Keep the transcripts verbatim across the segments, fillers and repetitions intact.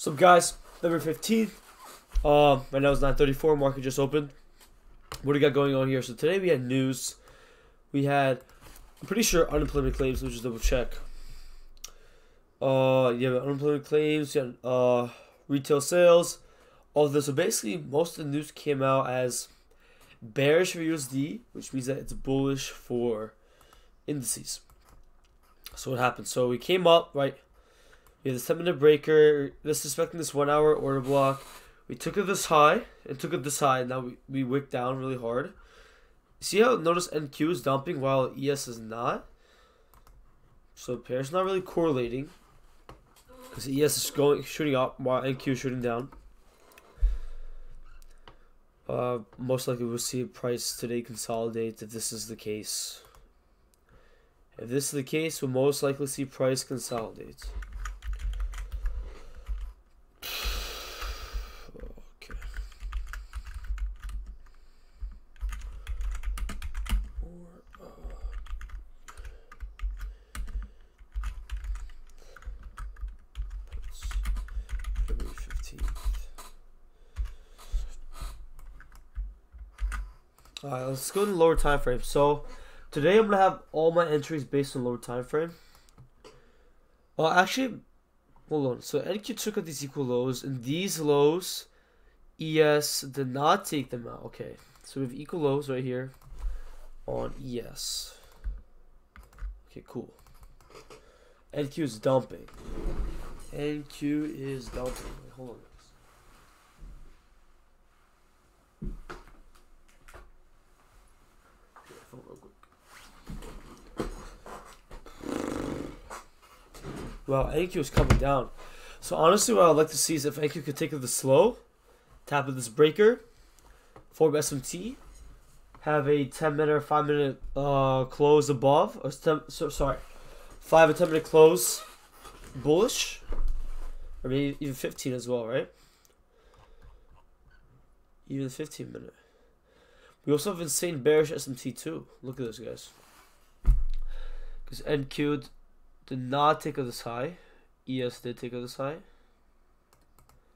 So guys, November fifteenth, um, right now it's nine thirty-four, market just opened. What do we got going on here? So today we had news. We had, I'm pretty sure, unemployment claims. Let me just double check. Uh, you have unemployment claims, you had uh, retail sales, all of this. So basically, most of the news came out as bearish for U S D, which means that it's bullish for indices. So what happened? So we came up, right? We had this ten minute breaker. This is affecting this one hour order block. We took it this high and took it this high. And now we, we wick down really hard. See how notice N Q is dumping while E S is not? So pairs not really correlating. Because E S is going shooting up while N Q is shooting down. Uh, most likely we'll see a price today consolidate if this is the case. If this is the case, we'll most likely see price consolidate. Okay. Or, uh, February fifteenth. All right, let's go to the lower time frame. So today I'm gonna have all my entries based on lower time frame. Well, actually, hold on. So N Q took out these equal lows, and these lows, E S did not take them out. Okay, so we have equal lows right here on E S. Okay, cool. N Q is dumping. N Q is dumping. Wait, hold on. Wow, N Q is coming down. So honestly, what I'd like to see is if N Q could take it the slow, tap at this breaker, form S M T, have a ten minute or five minute uh, close above, or ten, so, sorry, five or ten minute close bullish, or maybe even fifteen as well, right? Even fifteen minute. We also have insane bearish S M T too. Look at this, guys. Because N Q did not take out this high. E S did take out this high.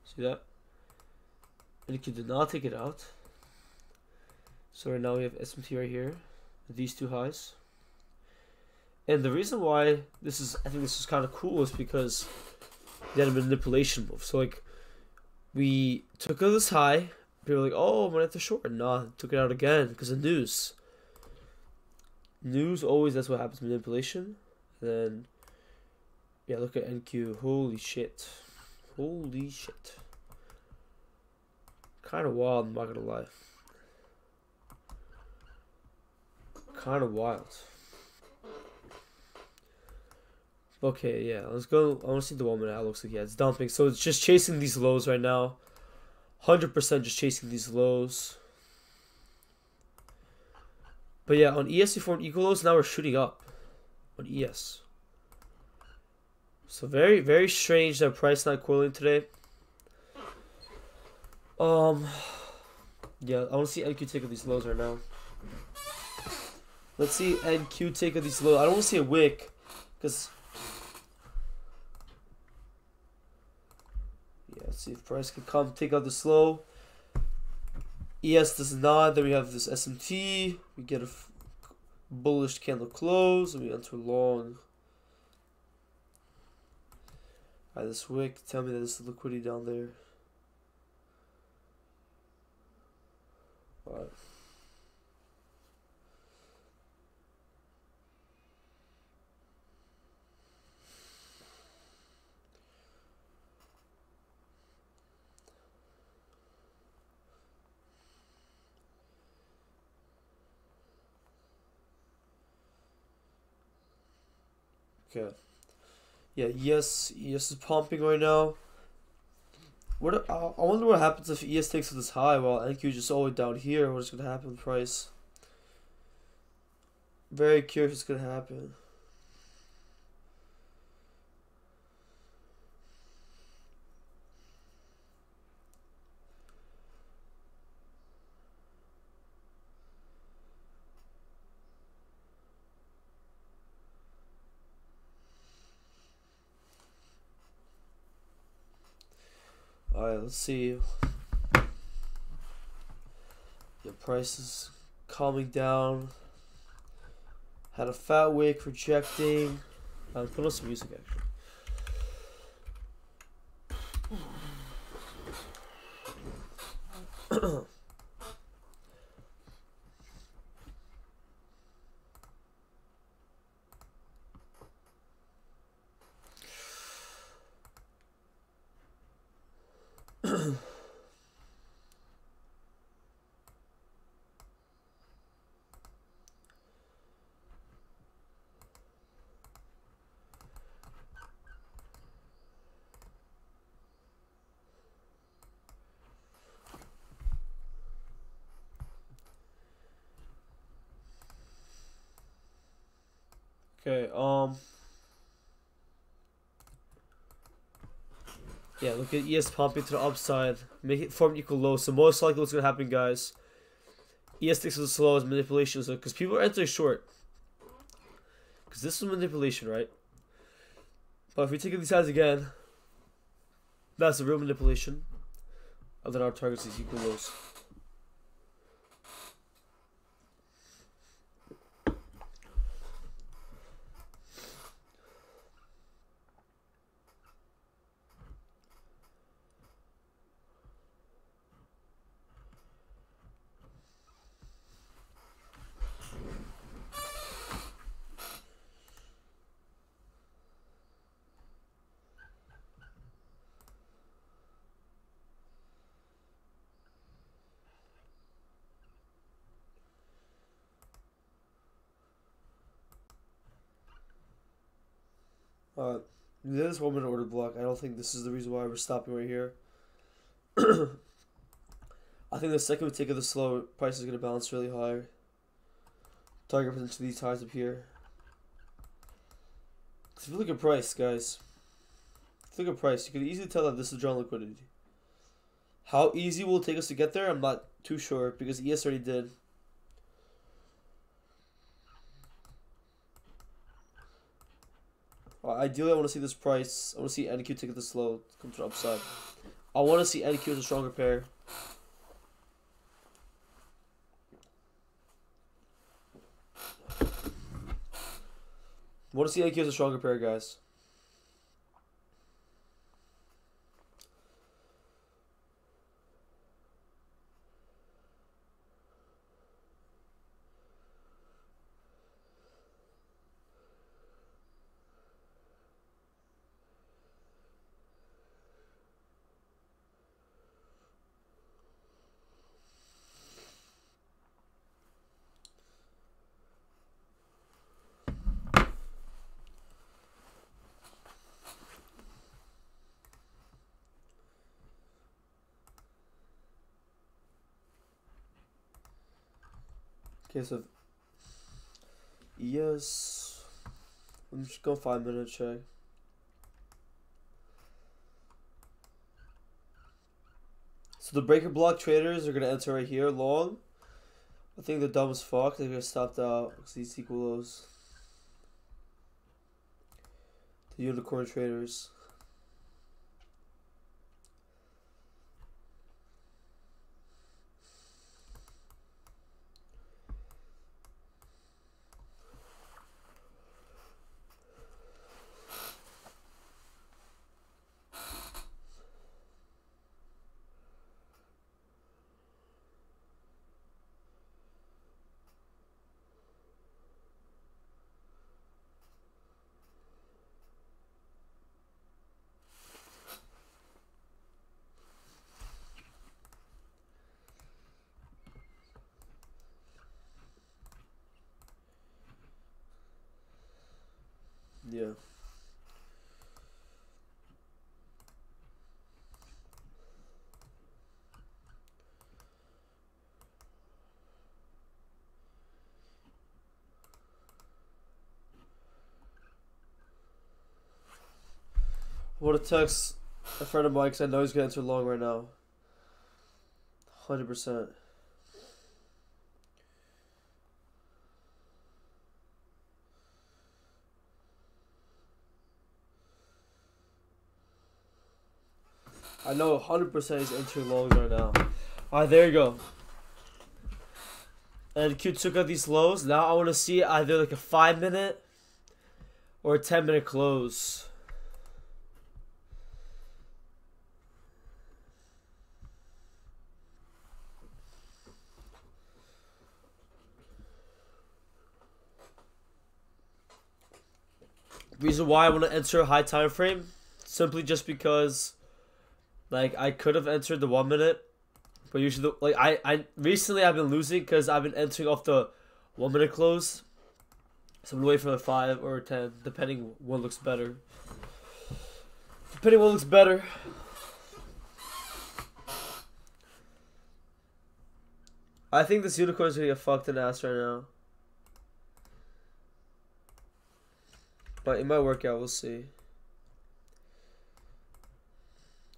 See that? N Q did not take it out. So right now we have S M T right here. These two highs. And the reason why this is, I think this is kind of cool, is because they had a manipulation move. So like, we took out this high. People were like, oh, I'm going to have to short. Nah, took it out again because of news. News always, that's what happens, manipulation. Then... yeah, look at N Q. Holy shit. Holy shit. Kind of wild, I'm not going to lie. Kind of wild. Okay, yeah. Let's go. I want to see the one minute. It looks like, yeah, it's dumping. So it's just chasing these lows right now. one hundred percent just chasing these lows. But yeah, on E S, we formed equal lows. Now we're shooting up on E S. So very, very strange that price not correlating today. Um, yeah, I want to see N Q take out these lows right now. Let's see N Q take out these lows. I don't want to see a wick, because yeah, let's see if price can come take out this low. E S does not. Then we have this S M T. We get a bullish candle close, and we enter long. Alright, this wick, tell me that there's liquidity down there. Alright. Okay. Yeah, yes, E S is pumping right now. What I wonder what happens if E S takes it this high while N Q is just all the way down here. What is going to happen with price? Very curious what's going to happen. right, let's see. The price is calming down. Had a fat wick rejecting. I'll put on some music actually. Okay, um, yeah, look at E S pumping to the upside, make it form equal low. So most likely what's going to happen, guys, E S takes as slow as manipulation, so because people are entering short, because this is manipulation, right? But if we take these sides again, that's the real manipulation, and then our targets is equal lows. Uh, this one minute order block, I don't think this is the reason why we're stopping right here. I think the second we take it the slow, price is going to bounce really higher. Target potentially these highs up here. If you look at price, guys, if you look at price, you can easily tell that this is drawn liquidity. How easy will it take us to get there? I'm not too sure because E S already did. Ideally, I want to see this price. I want to see N Q take it this low, come to the upside. I want to see N Q as a stronger pair. I want to see N Q as a stronger pair, guys. Okay, so yes, I'm just going five minute check. So the breaker block traders are gonna enter right here long. I think they're dumb as fuck. They're gonna stop out because these equal lows. The unicorn traders. Yeah. I want to text a friend of mine because I know he's going to enter long right now. one hundred percent. I know one hundred percent he's entry longs right now. Alright, there you go. N Q took out these lows. Now I want to see either like a five minute or a ten minute close. Reason why I want to enter a high time frame, simply just because, like, I could have entered the one minute, but usually, the, like, I, I recently I've been losing because I've been entering off the one minute close, so I'm gonna wait for the five or ten, depending what looks better. Depending what looks better. I think this unicorn's gonna get fucked in the ass right now. But it might work out, we'll see.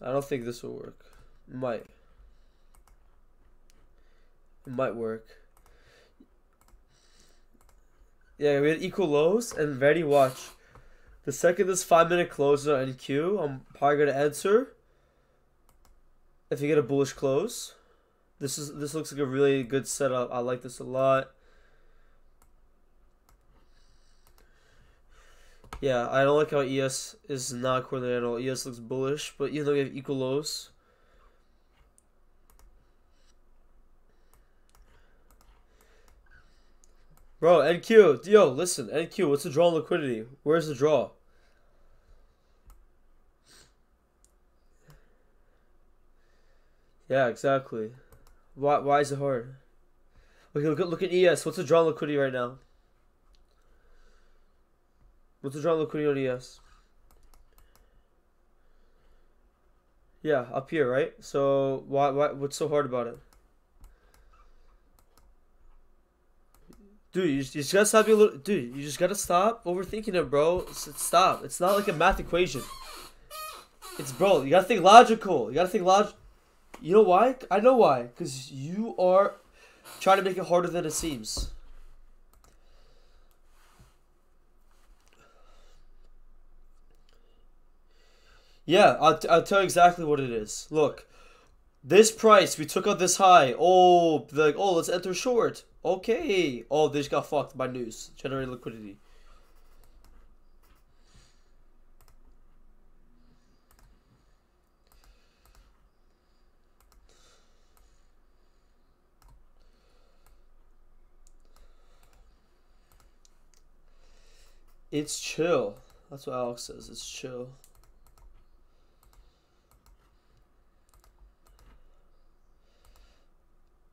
I don't think this will work. It might. It might work. Yeah, we had equal lows, and ready, watch. The second this five minute closes on N Q, I'm probably going to answer. If you get a bullish close. This is this looks like a really good setup. I like this a lot. Yeah, I don't like how E S is not coordinated at all. E S looks bullish, but even though we have equal lows. Bro, N Q. Yo, listen, N Q, what's the draw on liquidity? Where's the draw? Yeah, exactly. Why, why is it hard? Look, look, look at E S. What's the draw on liquidity right now? What's the draw liquidity on E S? Yeah, up here, right? So why, why, what's so hard about it, dude? You just, you just gotta stop your little, dude. You just gotta stop overthinking it, bro. It's, it's stop. It's not like a math equation. It's bro. You gotta think logical. You gotta think log. You know why? I know why. Because you are trying to make it harder than it seems. Yeah, I'll, t I'll tell you exactly what it is. Look, this price, we took out this high. Oh, like, oh, let's enter short. Okay. Oh, they just got fucked by news. Generating liquidity. It's chill. That's what Alex says. It's chill.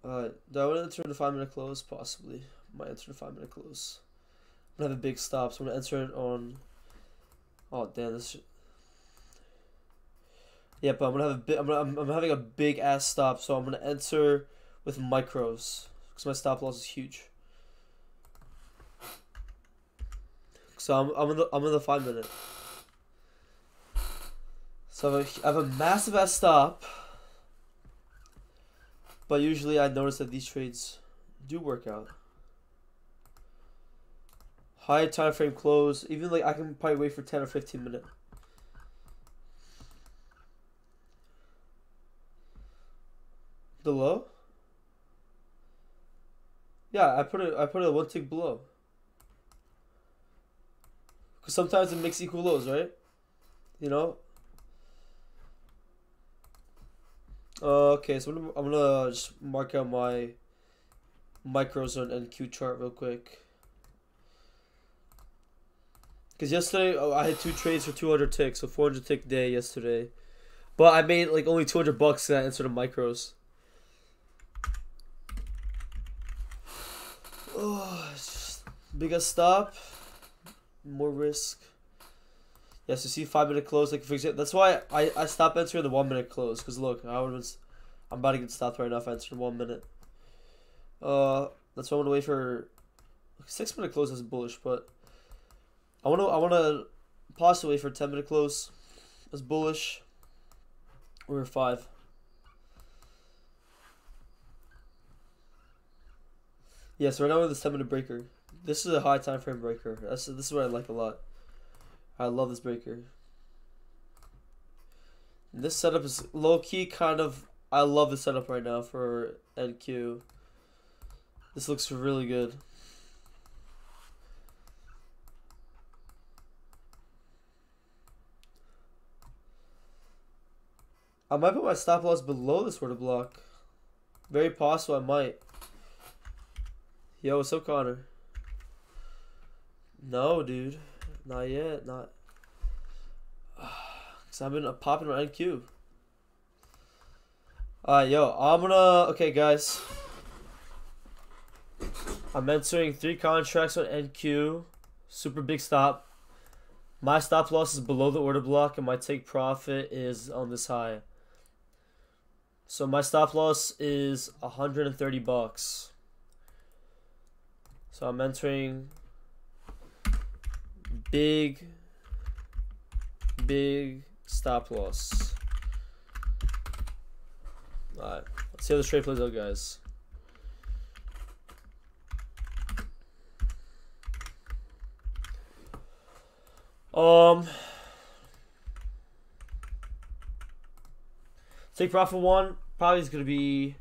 Uh, do I want to enter in a five minute close? Possibly. Might enter in a five minute close. I'm going to have a big stop, so I'm going to enter it on... Oh, damn, this... Yeah, but I'm going to have a bit... I'm, I'm, I'm having a big-ass stop, so I'm going to enter with micros. Because my stop loss is huge. So I'm, I'm, in, the, I'm in the five minute. So I have a, I have a massive-ass stop. But usually I notice that these trades do work out. High time frame close. Even like I can probably wait for ten or fifteen minutes. The low? Yeah, I put it I put it one tick below. Cause sometimes it makes equal lows, right? You know? Uh, okay, so I'm gonna, I'm gonna just mark out my micros on N Q chart real quick. Cause yesterday oh, I had two trades for two hundred ticks, so four hundred tick day yesterday. But I made like only two hundred bucks that I entered in micros. Oh, biggest stop, more risk. Yeah, so see five minute close, like for example, that's why I, I stopped entering the one minute close, because look, I was, I'm about to get stopped right now if I enter in one minute. Uh, that's why I want to wait for six minute close is bullish, but I want to I want to possibly wait for ten minute close as bullish or five. Yeah, so right now we're this ten minute breaker. This is a high time frame breaker. That's this is what I like a lot. I love this breaker. This setup is low-key kind of... I love the setup right now for N Q. This looks really good. I might put my stop loss below this order block. Very possible I might. Yo, what's up, Connor? No, dude. Not yet. Not. Because I've been popping my N Q. Alright, yo. I'm gonna... Okay, guys. I'm entering three contracts on N Q. Super big stop. My stop loss is below the order block, and my take profit is on this high. So my stop loss is one hundred thirty bucks. So I'm entering big, big stop loss. Alright, let's see how this trade plays out, guys. Um, take profit one probably is gonna be.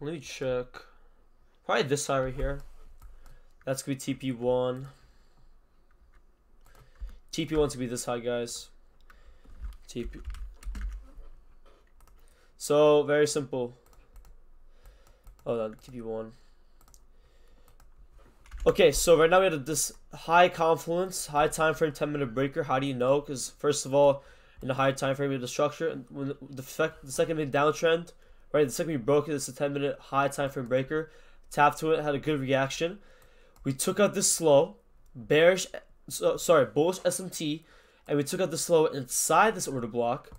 Let me check. Probably this side right here. That's gonna be T P one. T P one's gonna be this high, guys. T P. So very simple. Oh, no, T P one. Okay, so right now we have this high confluence, high time frame, ten minute breaker. How do you know? Because first of all, in the high time frame, we have the structure. And when the, fact, the second big downtrend, right? The second we broke it, it's a ten minute high time frame breaker. Tapped to it, had a good reaction. We took out this slow, bearish, so, sorry, bullish S M T, and we took out the slow inside this order block.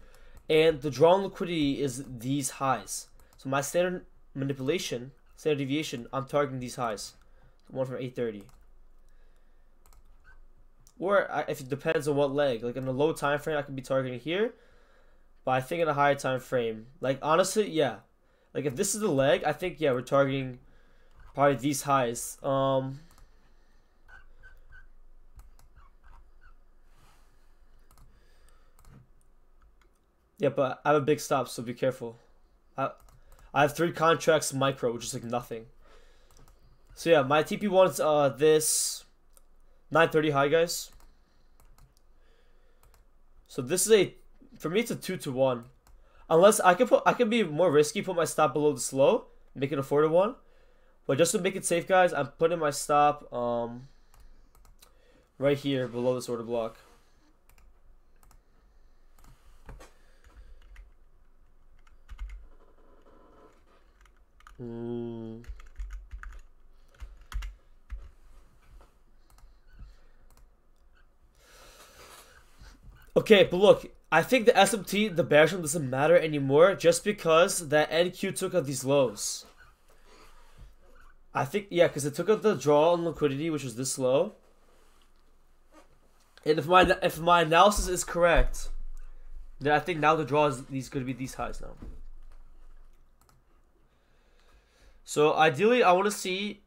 And the drawn liquidity is these highs. So my standard manipulation, standard deviation, I'm targeting these highs. One from eight thirty, or I, if it depends on what leg. Like in a low time frame, I could be targeting here, but I think in a higher time frame, like honestly, yeah, like if this is the leg, I think yeah, we're targeting probably these highs. Um, yeah, but I have a big stop, so be careful. I, I have three contracts micro, which is like nothing. So yeah, my T P one is uh, this nine thirty high, guys. So this is a, for me it's a two to one. Unless I could put, I could be more risky, put my stop below this low, make it a four to one. But just to make it safe, guys, I'm putting my stop um, right here below this order block. Mm. Okay, but look, I think the S M T, the bearish one, doesn't matter anymore just because that N Q took out these lows. I think, yeah, because it took out the draw on liquidity, which was this low. And if my if my analysis is correct, then I think now the draw is these going to be these highs now. So ideally, I want to see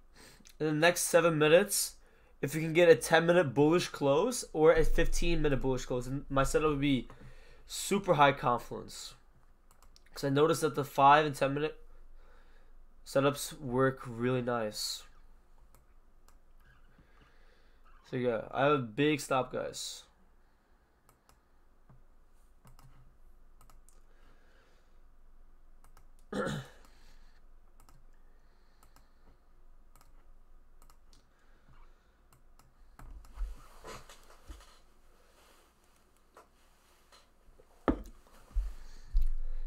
in the next seven minutes... if we can get a ten minute bullish close or a fifteen minute bullish close, and my setup would be super high confluence. Because I noticed that the five and ten minute setups work really nice. So yeah, I have a big stop, guys.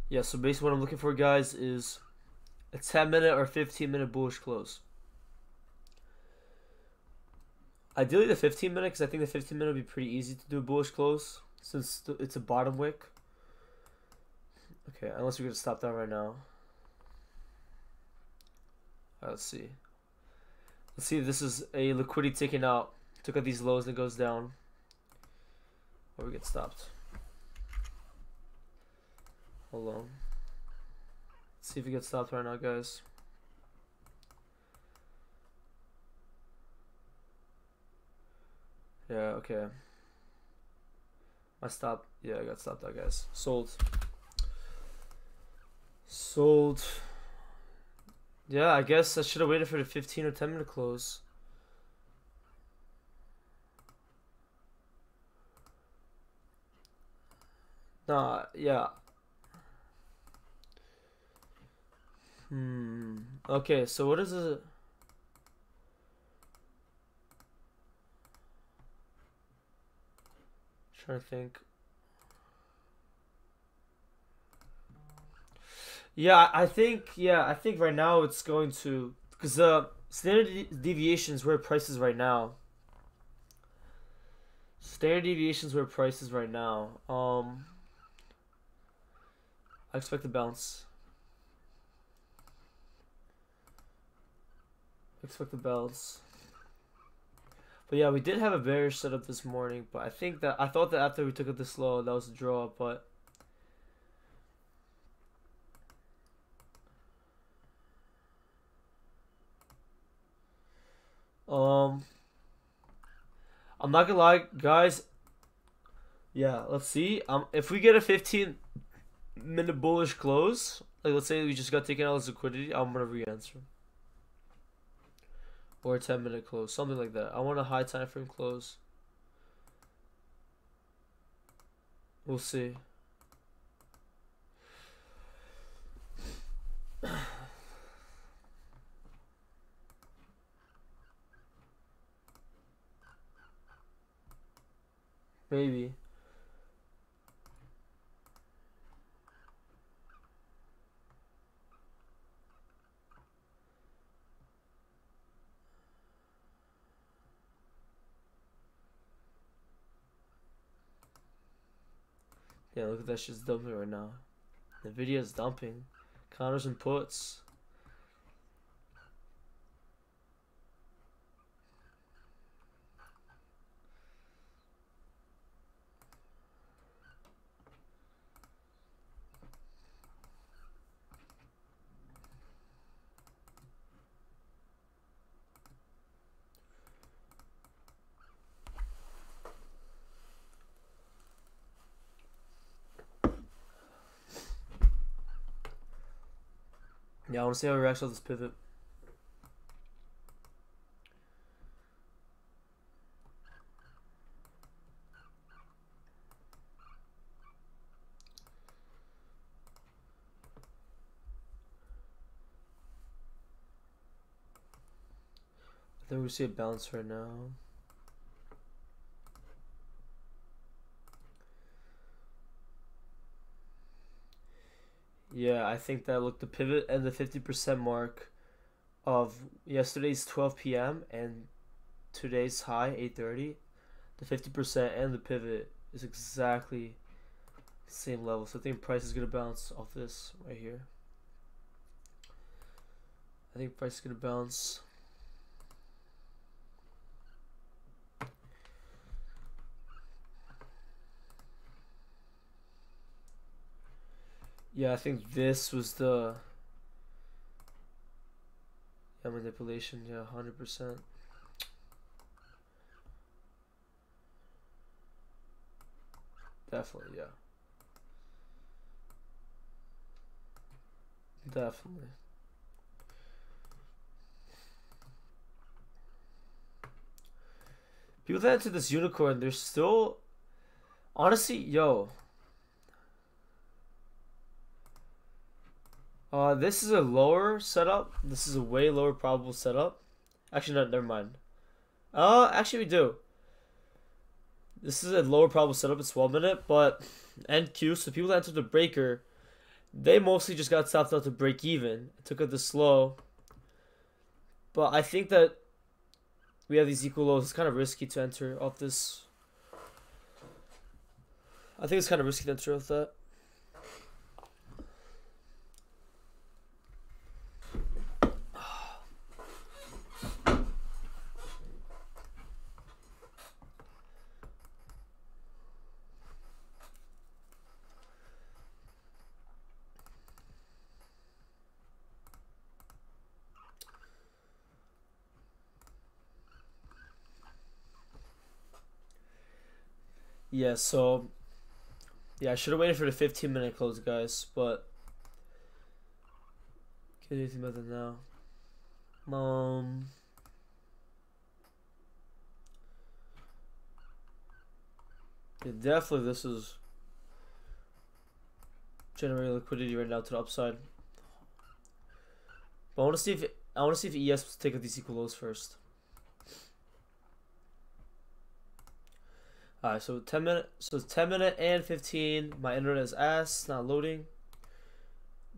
Yeah, so basically what I'm looking for, guys, is a ten minute or fifteen minute bullish close. Ideally the fifteen minute, because I think the fifteen minute would be pretty easy to do a bullish close since it's a bottom wick. Okay, unless we're going to stop that right now. Alright, let's see. Let's see if this is a liquidity taken out. Took out these lows and it goes down. Or we get stopped. Hold on. Let's see if we get stopped right now, guys. Yeah, okay. I stopped. Yeah, I got stopped out, guys. Sold. Sold. Yeah, I guess I should have waited for the fifteen or ten minute close. Nah, yeah. Hmm. Okay, so what is it? Trying to think. Yeah, I think, yeah, I think right now it's going to, because uh, standard deviations where price is right now. Standard deviations where price is right now. Um, I expect a bounce. Expect the bounce. But yeah, we did have a bearish setup this morning, but I think that, I thought that after we took it this low, that was a draw, but. Um, I'm not gonna lie, guys. Yeah, let's see. Um, if we get a fifteen minute bullish close, like let's say we just got taken out as liquidity, I'm gonna re-answer. Or a ten minute close, something like that. I want a high time frame close. We'll see. Maybe. Yeah, look at that shit's dumping right now. NVIDIA's dumping. Counters and puts. Yeah, I want to see how we react to this pivot. I think we see a bounce right now. Yeah, I think that, look, the pivot and the fifty percent mark of yesterday's twelve P M and today's high, eight thirty, the fifty percent and the pivot is exactly the same level. So I think price is going to bounce off this right here. I think price is going to bounce. Yeah, I think this was the yeah, manipulation, yeah, one hundred percent. Definitely, yeah. Definitely. People that entered this unicorn, they're still... Honestly, yo... Uh, this is a lower setup. This is a way lower probable setup. Actually, no, never mind. Uh, actually, we do. This is a lower probable setup. It's one minute, but N Q, so people that entered the breaker, they mostly just got stopped out to break even. It took it this low. But I think that we have these equal lows. It's kind of risky to enter off this. I think it's kind of risky to enter off that. Yeah, so Yeah, I should have waited for the fifteen minute close, guys, but can't do anything about it now. Um, yeah, definitely this is generating liquidity right now to the upside. But I want to see if I want to see if E S will take up these equal lows first. Alright, so ten minute, so ten minute and fifteen. My internet is ass, not loading.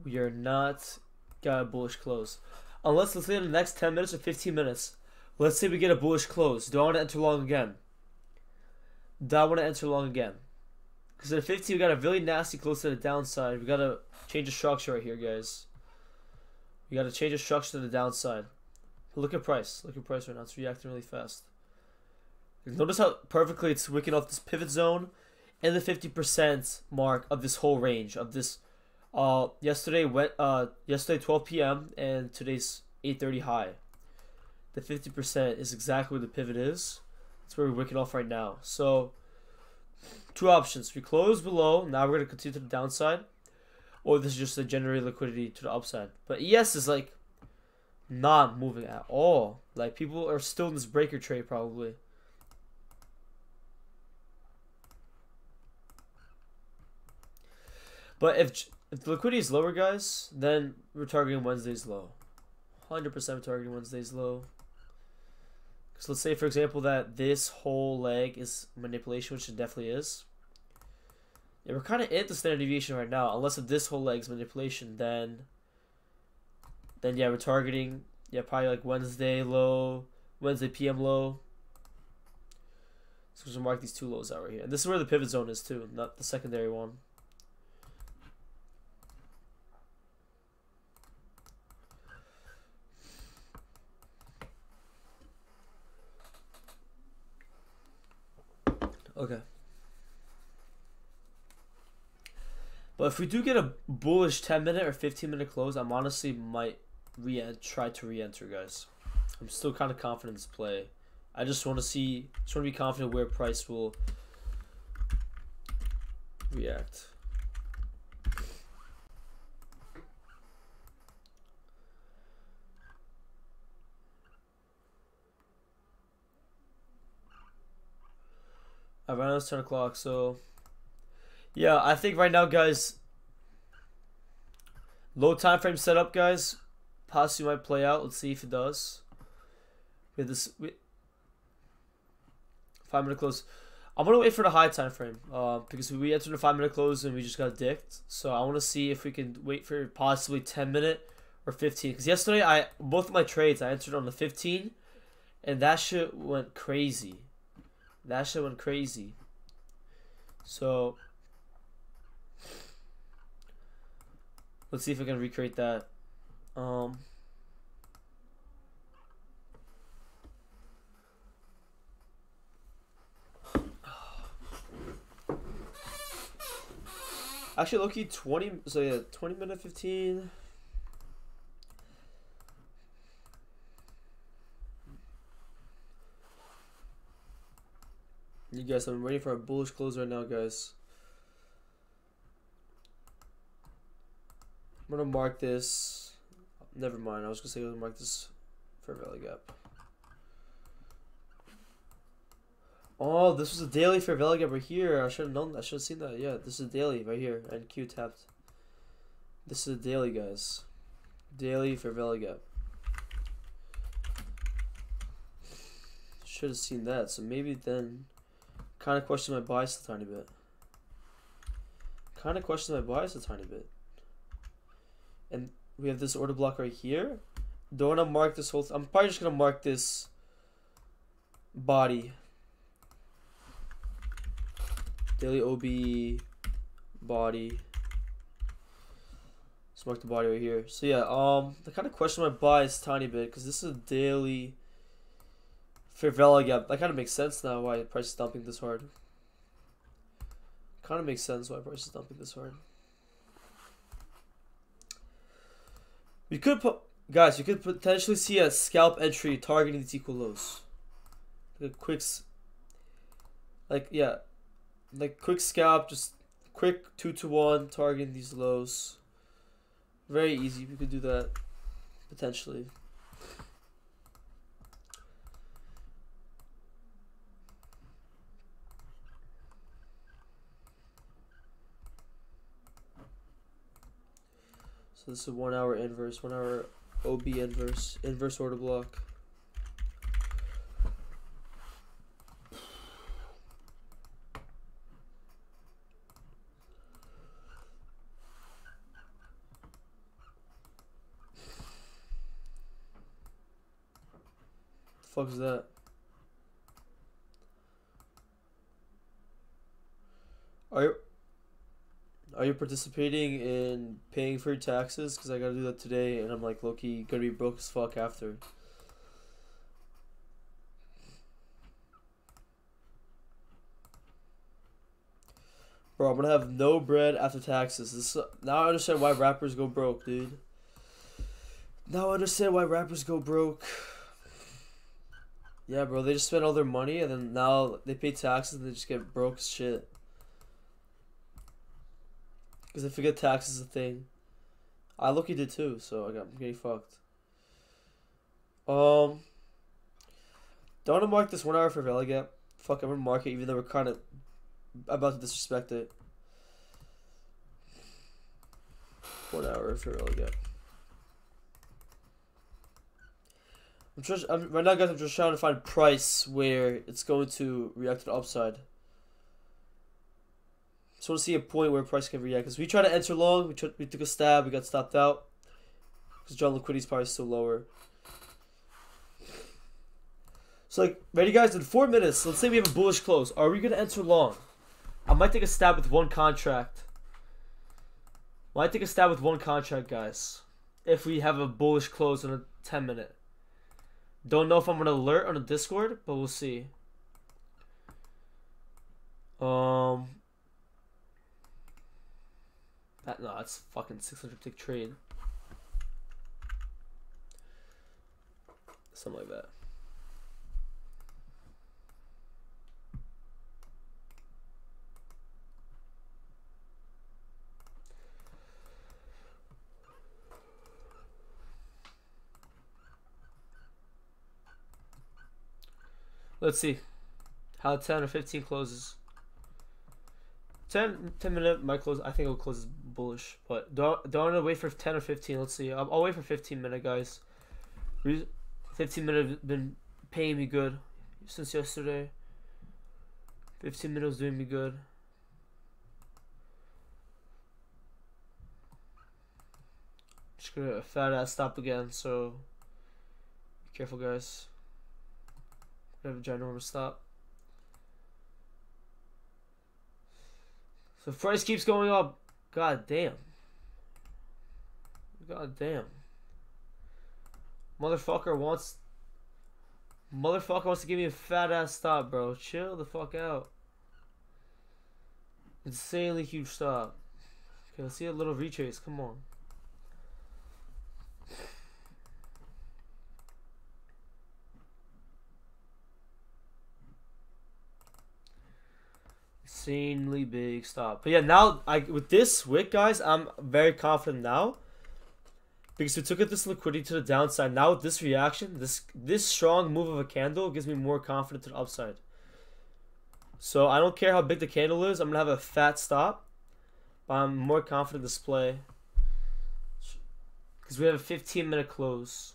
We are not got a bullish close. Unless, let's say in the next ten minutes or fifteen minutes, let's say we get a bullish close. Do I want to enter long again? Do I want to enter long again? Because at fifteen, we got a really nasty close to the downside. We got to change the structure right here, guys. We got to change the structure to the downside. But look at price. Look at price right now. It's reacting really fast. Notice how perfectly it's wicking off this pivot zone and the fifty percent mark of this whole range of this uh yesterday went uh yesterday twelve p m and today's eight thirty high. The fifty percent is exactly where the pivot is. That's where we're wicking off right now. So two options. We close below, now we're gonna continue to the downside, or this is just a generate liquidity to the upside. But E S is like not moving at all. Like people are still in this breaker trade probably. But if, if the liquidity is lower, guys, then we're targeting Wednesday's low. one hundred percent we're targeting Wednesday's low. Because let's say, for example, that this whole leg is manipulation, which it definitely is. Yeah, we're kind of at the standard deviation right now. Unless if this whole leg is manipulation, then, then yeah, we're targeting yeah probably like Wednesday low, Wednesday p m low. So we're going to mark these two lows out right here. And this is where the pivot zone is too, not the secondary one. Okay. But if we do get a bullish ten minute or fifteen minute close, I'm honestly might re try to re-enter, guys. I'm still kind of confident in this play. I just want to see, just want to be confident where price will react. Right now it's ten o'clock, so yeah, I think right now, guys, low time frame setup, guys, possibly might play out. Let's see if it does. We have this we, five minute close. I'm gonna wait for the high time frame uh, because we entered the five minute close and we just got dicked. So I want to see if we can wait for possibly ten minute or fifteen. Because yesterday, I both of my trades I entered on the fifteen, and that shit went crazy. That shit went crazy. So let's see if I can recreate that. Um, actually, low key twenty. So yeah, twenty minute fifteen. You guys, I'm waiting for a bullish close right now, guys. I'm gonna mark this. Never mind. I was gonna say I'm gonna mark this for fair value gap. Oh, this was a daily fair value gap right here. I should have known. I should have seen that. Yeah, this is a daily right here. N Q tapped. This is a daily, guys. Daily fair value gap. Should have seen that. So maybe then. Kind of question my bias a tiny bit. Kind of question my bias a tiny bit. And we have this order block right here. Don't want to mark this whole thing. I'm probably just going to mark this body. Daily O B body. Let's mark the body right here. So yeah, um, I kind of question my bias a tiny bit because this is a daily fair value gap. That kind of makes sense now why price is dumping this hard. Kind of makes sense why price is dumping this hard. We could put, guys, you could potentially see a scalp entry targeting these equal lows. Like a quick, like yeah, like quick scalp, just Quick two to one, targeting these lows. Very easy. We could do that potentially. So this is one hour inverse, one hour O B inverse, inverse order block. What the fuck is that? Are you, are you participating in paying for your taxes? Because I gotta do that today, and I'm like low-key gonna be broke as fuck after. Bro, I'm gonna have no bread after taxes. This now I understand why rappers go broke, dude. Now I understand why rappers go broke. Yeah, bro, they just spent all their money, and then now they pay taxes, and they just get broke as shit. Because they forget tax is a thing. I look he did too, so I got, I'm getting fucked. Um, don't want to mark this one hour for value gap. Fuck, I'm going to mark it, even though we're kind of about to disrespect it. One hour for value gap. I'm just, I'm, right now, guys, I'm just trying to find price where it's going to react to the upside. Just want to see a point where price can react. Because we tried to enter long, we, tried, we took a stab, we got stopped out. Because John Liquidity's probably still lower. So, like, ready, guys? In four minutes, let's say we have a bullish close. Are we going to enter long? I might take a stab with one contract. Might take a stab with one contract, guys. If we have a bullish close in a ten minute. Don't know if I'm gonna alert on the Discord, but we'll see. Um, that no, that's fucking six hundred tick trade, something like that. Let's see how ten or fifteen closes. ten, ten minute might close. I think it'll close bullish, but don't don't want to wait for ten or fifteen. Let's see. I'll, I'll wait for fifteen minute, guys. fifteen minute have been paying me good since yesterday. fifteen minute was doing me good. Just gonna fat ass stop again. So be careful, guys. I have a ginormous stop. So price keeps going up. God damn. God damn. Motherfucker wants. Motherfucker wants to give me a fat ass stop, bro. Chill the fuck out. Insanely huge stop. Okay, let's see a little retrace. Come on. Insanely big stop. But yeah, now I with this wick, guys, I'm very confident now because we took this liquidity to the downside. Now with this reaction, this this strong move of a candle gives me more confidence to the upside. So I don't care how big the candle is. I'm gonna have a fat stop, but I'm more confident this play because we have a fifteen minute close.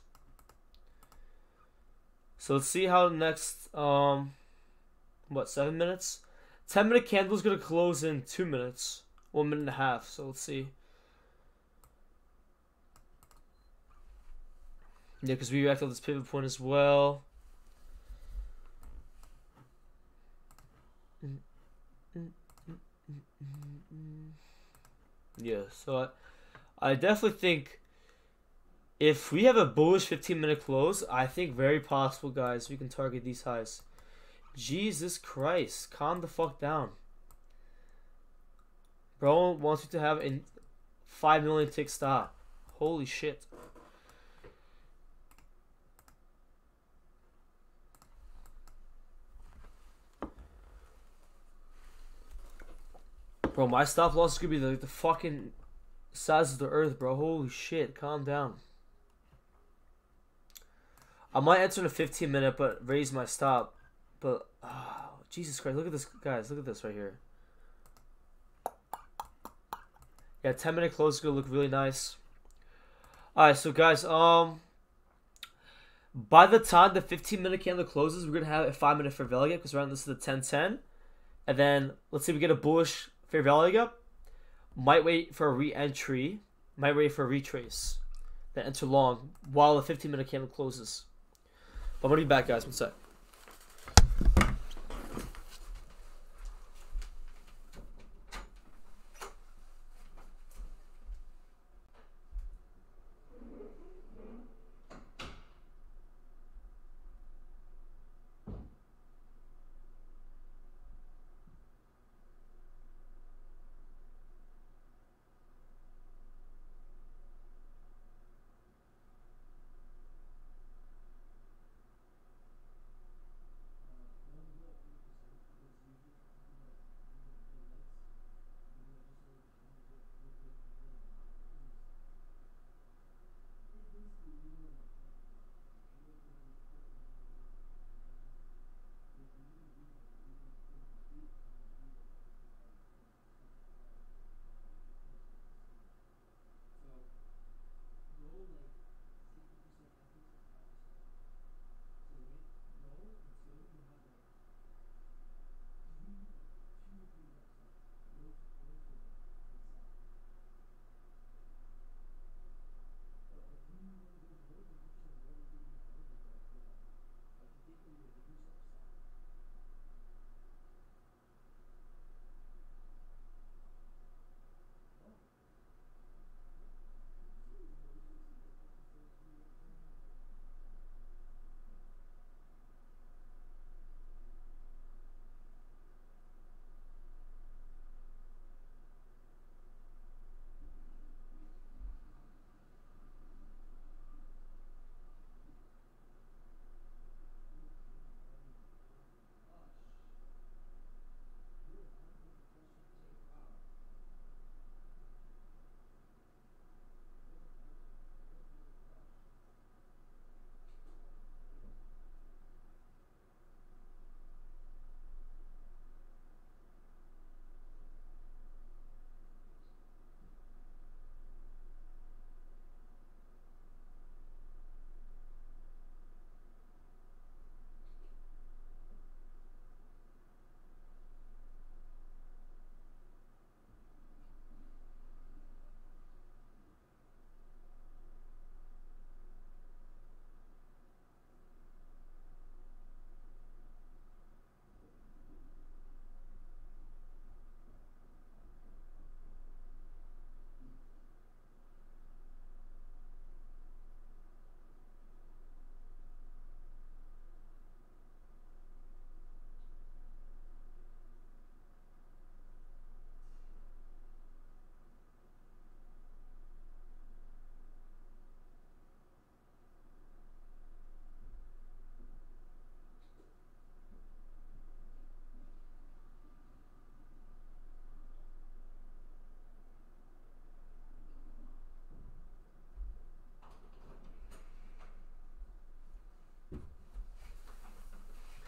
So let's see how next um what seven minutes. ten minute candle is going to close in two minutes. One minute and a half. So let's see. Yeah, because we reacted on this pivot point as well. Yeah, so I, I definitely think if we have a bullish fifteen minute close, I think very possible, guys, we can target these highs. Jesus Christ, calm the fuck down. Bro wants you to have a five million tick stop. Holy shit. Bro Bro, my stop loss is gonna be like the fucking size of the earth, bro. Holy shit, calm down. I might enter in a fifteen minute, but raise my stop. But, oh, Jesus Christ, look at this, guys. Look at this right here. Yeah, ten minute close is gonna look really nice. Alright, so guys, um, by the time the fifteen minute candle closes, we're gonna have a five minute fair value gap because right now this is the ten ten. And then let's say we get a bullish fair value gap. Might wait for a re-entry. Might wait for a retrace. Then enter long while the fifteen minute candle closes. But I'm gonna be back, guys. One sec.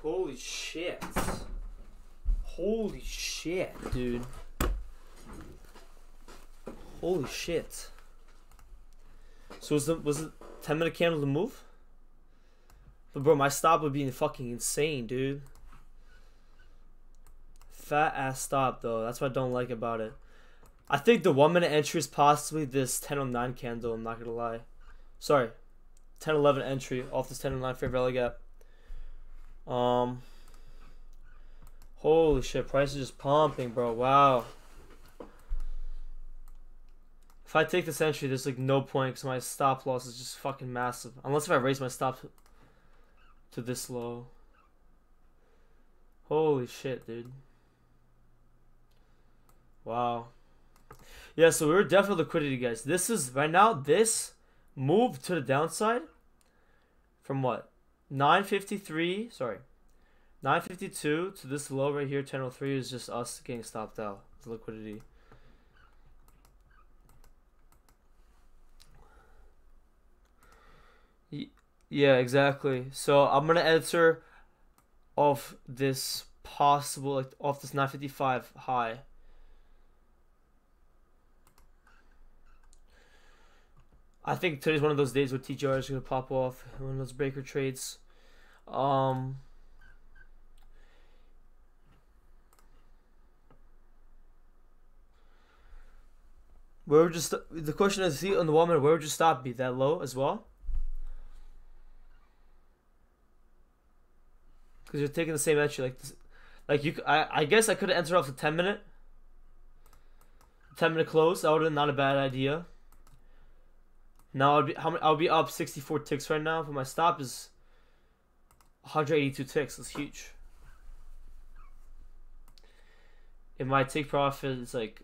Holy shit. Holy shit, dude. Holy shit. So was the was the ten minute candle to move? But bro, my stop would be fucking insane, dude. Fat ass stop though. That's what I don't like about it. I think the one minute entry is possibly this ten oh nine candle, I'm not gonna lie. Sorry. ten eleven entry off this ten oh nine fair value gap. Um, holy shit, price is just pumping, bro. Wow. If I take this entry, there's like no point because my stop loss is just fucking massive. Unless if I raise my stop to this low. Holy shit, dude. Wow. Yeah, so we were definitely liquidity, guys. This is right now, this move to the downside from what? nine fifty-three, sorry, nine fifty-two to this low right here, ten oh three, is just us getting stopped out. the liquidity. Yeah, exactly. So I'm gonna answer off this possible, like off this nine fifty-five high. I think today's one of those days where T J R is gonna pop off, one of those breaker trades. Um. Where would you st the question is, see on the wall, where would you stop be? That low as well? Because you're taking the same entry, like, this, like you. I I guess I could have entered off the ten minute, ten minute close. That would have not a bad idea. Now I'd be how many? I'll be up sixty-four ticks right now, but my stop is one hundred eighty-two ticks. That's huge. And my take profit is like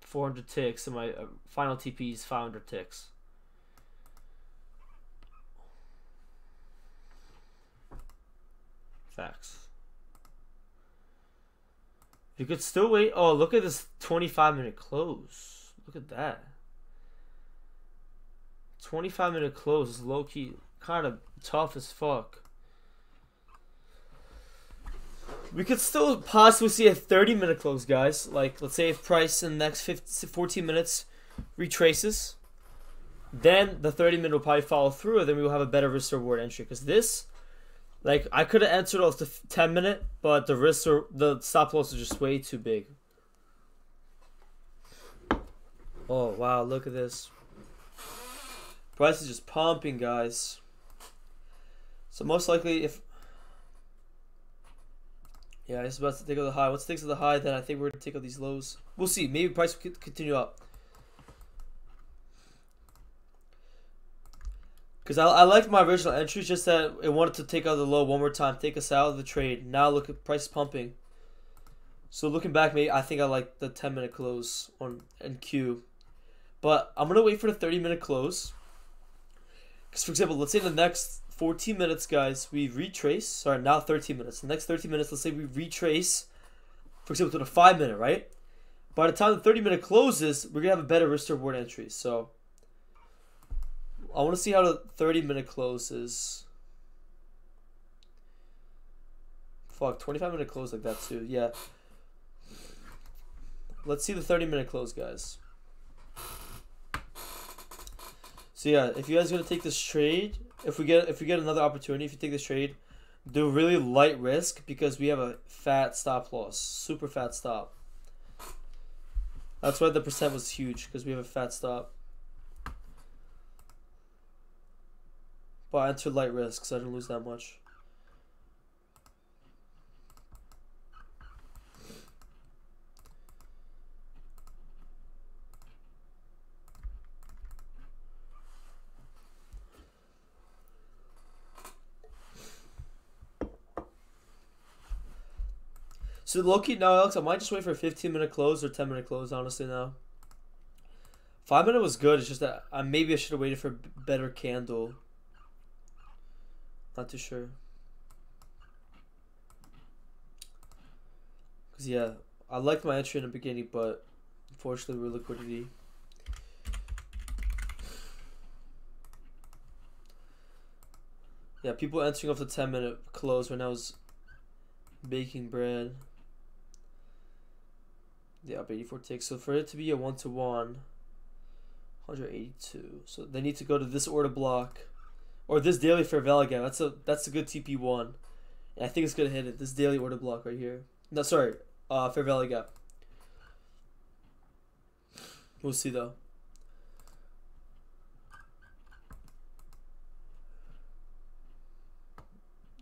four hundred ticks, and my final T P is five hundred ticks. Facts. You could still wait. Oh, look at this twenty-five minute close. Look at that. twenty-five minute close is low key kind of tough as fuck. We could still possibly see a thirty minute close, guys. Like, let's say if price in the next fifteen, fourteen minutes retraces, then the thirty minute will probably follow through, and then we will have a better risk reward entry. Because this. Like, I could have answered off the ten minute, but the risk or the stop loss is just way too big. Oh, wow, look at this. Price is just pumping, guys. So most likely if... Yeah, it's about to take out the high. Once it takes out the high, then I think we're going to take out these lows. We'll see. Maybe price could continue up. Because I, I liked my original entry, just that it wanted to take out the low one more time, take us out of the trade. Now look at price pumping. So looking back, maybe I think I like the ten minute close on N Q. But I'm going to wait for the thirty minute close. Because for example, let's say in the next fourteen minutes, guys, we retrace. Sorry, now thirteen minutes. The next thirteen minutes, let's say we retrace, for example, to the five minute, right? By the time the thirty minute closes, we're going to have a better risk reward entry. So... I want to see how the thirty minute closes. Fuck, twenty-five minute close like that too. Yeah. Let's see the thirty minute close, guys. So yeah, if you guys are gonna take this trade, if we get if we get another opportunity, if you take this trade, do really light risk because we have a fat stop loss, super fat stop. That's why the percent was huge, because we have a fat stop. Well, I entered light risk, so I didn't lose that much. So low-key now, Alex, I might just wait for a fifteen minute close or ten minute close, honestly, now. five minute was good, it's just that I maybe I should have waited for a better candle. Not too sure. Because, yeah, I liked my entry in the beginning, but unfortunately, we're liquidity. Yeah, people entering off the ten minute close when I was baking bread. Yeah, up eighty-four ticks. So, for it to be a one to one, one hundred eighty-two. So, they need to go to this order block. Or this daily fair value again. That's a that's a good T P one. And I think it's gonna hit it. This daily order block right here. No, sorry, uh, fair value gap. We'll see though.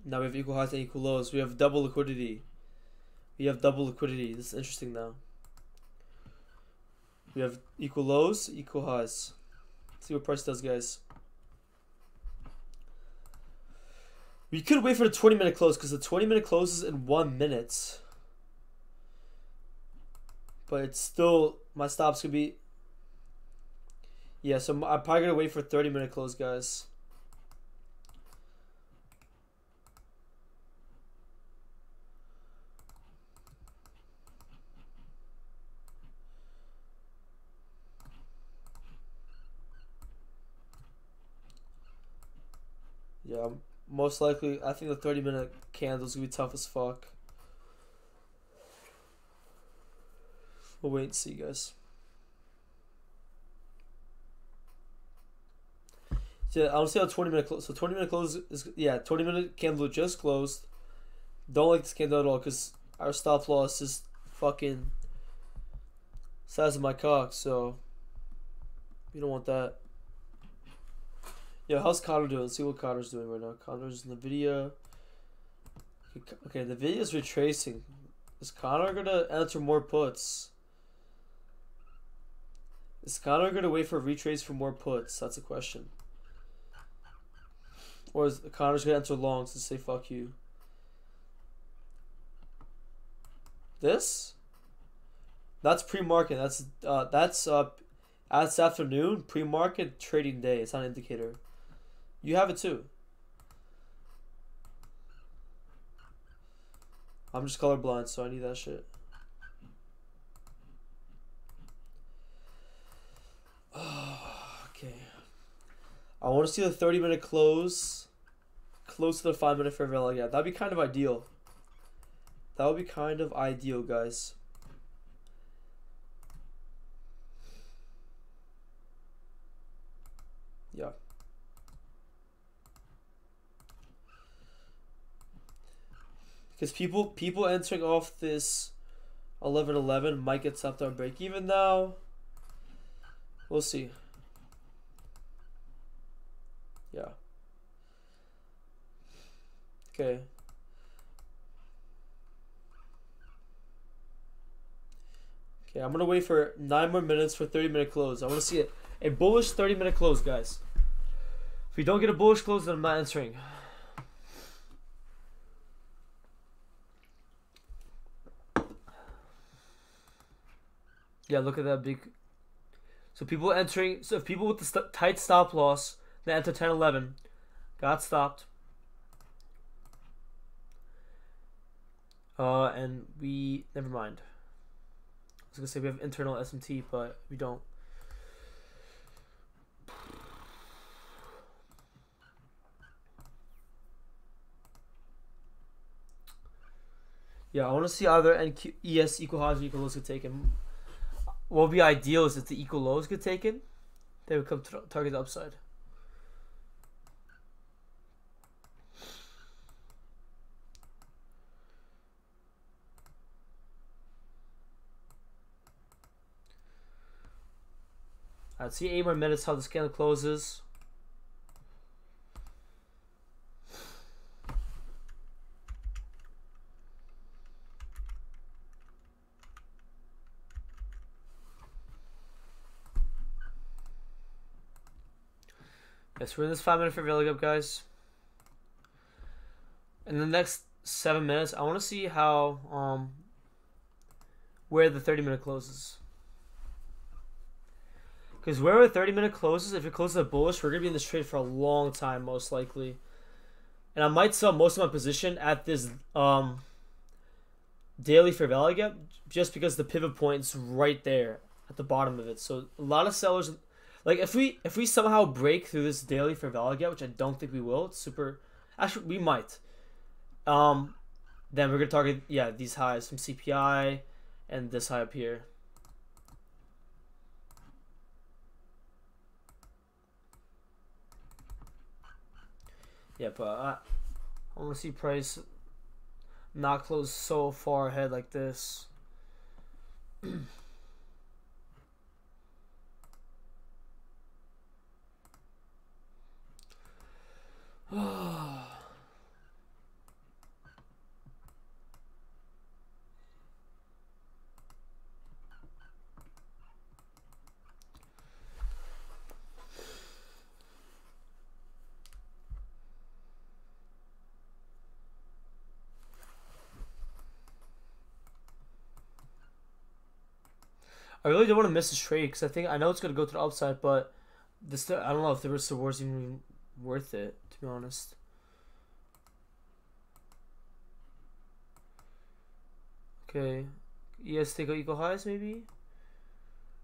Now we have equal highs and equal lows. We have double liquidity. We have double liquidity. This is interesting now. We have equal lows, equal highs. Let's see what price does, guys. We could wait for the twenty minute close because the twenty minute closes in one minute. But it's still, my stops could be. Yeah, so I'm probably going to wait for thirty minute close, guys. Yeah, most likely, I think the thirty minute candle's going to be tough as fuck. We'll wait and see, guys. Yeah, I don't see how twenty minute close. So twenty minute close is, yeah, twenty minute candle just closed. Don't like this candle at all because our stop loss is fucking size of my cock, so you don't want that. Yo, how's Connor doing? Let's see what Connor's doing right now. Connor's NVIDIA. Okay, the video's retracing. Is Connor gonna enter more puts? Is Connor gonna wait for a retrace for more puts? That's a question. Or is Connor's gonna enter longs and say fuck you? This? That's pre-market. That's uh that's uh that's afternoon, pre-market trading day. It's not an indicator. You have it too. I'm just colorblind, so I need that shit. Okay. I want to see the thirty minute close close to the five minute fair value gap. That'd be kind of ideal. That would be kind of ideal, guys. Yeah. Because people people entering off this eleven eleven might get stopped on break even now. We'll see. Yeah. Okay. Okay, I'm gonna wait for nine more minutes for thirty minute close. I wanna see it. A bullish thirty minute close, guys. If we don't get a bullish close, then I'm not entering. Yeah, look at that big. So people entering. So if people with the st tight stop loss that enter ten eleven got stopped. Uh, and we never mind. I was gonna say we have internal S M T, but we don't. Yeah, I want to see either N Q, E S equal highs or equal lows get taken. What would be ideal is if the equal lows get taken, they would come target the upside. Alright, see eight more minutes how this candle closes. Yes, we're in this five minute fair value gap, guys. In the next seven minutes, I want to see how um where the thirty minute closes. Because wherever thirty minute closes, if it closes a bullish, we're going to be in this trade for a long time, most likely. And I might sell most of my position at this um, daily fair value gap just because the pivot point's right there at the bottom of it. So a lot of sellers, like if we if we somehow break through this daily fair value gap, which I don't think we will, it's super, actually we might. Um, then we're going to target, yeah, these highs from C P I and this high up here. Yeah, but I, I want to see price not close so far ahead like this. I really don't want to miss this trade because I think I know it's going to go to the upside, but this I don't know if the risk reward is even worth it, to be honest. Okay, yes, take out equal highs maybe.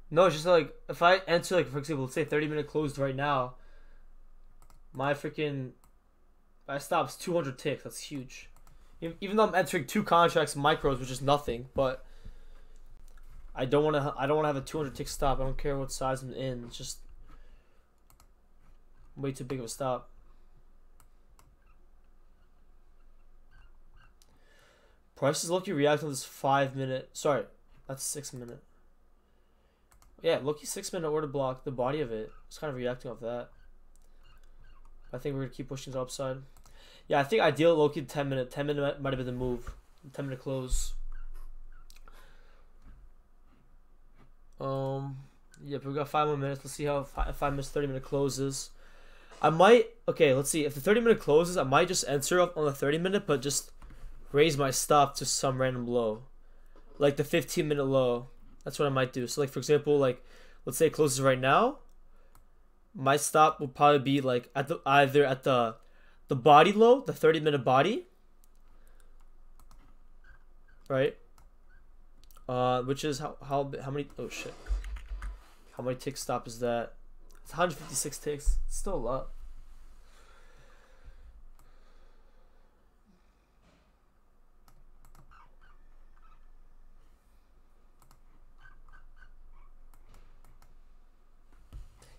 No, it's just like if I enter, like for example, let's say thirty minute closed right now, my freaking I stops two hundred ticks. That's huge. Even though I'm entering two contracts micros, which is nothing, but I don't want to. I don't want to have a two hundred tick stop. I don't care what size I'm in. It's just way too big of a stop. Price is lucky reacting on this five minute. Sorry, that's six minute. Yeah, lucky six minute order block. The body of it. It's kind of reacting off that. I think we're gonna keep pushing the upside. Yeah, I think ideal low-key ten minute. Ten minute might have been the move. Ten minute close. Um. Yep, yeah, we got five more minutes. Let's see how five, five minutes thirty minute closes. I might. Okay, let's see if the thirty minute closes. I might just enter up on the thirty minute, but just raise my stop to some random low, like the fifteen minute low. That's what I might do. So, like for example, like let's say it closes right now. My stop will probably be like at the either at the the body low, the thirty minute body, right? Uh, which is how how how many? Oh shit! How many tick stop is that? It's one hundred fifty-six ticks. It's still a lot.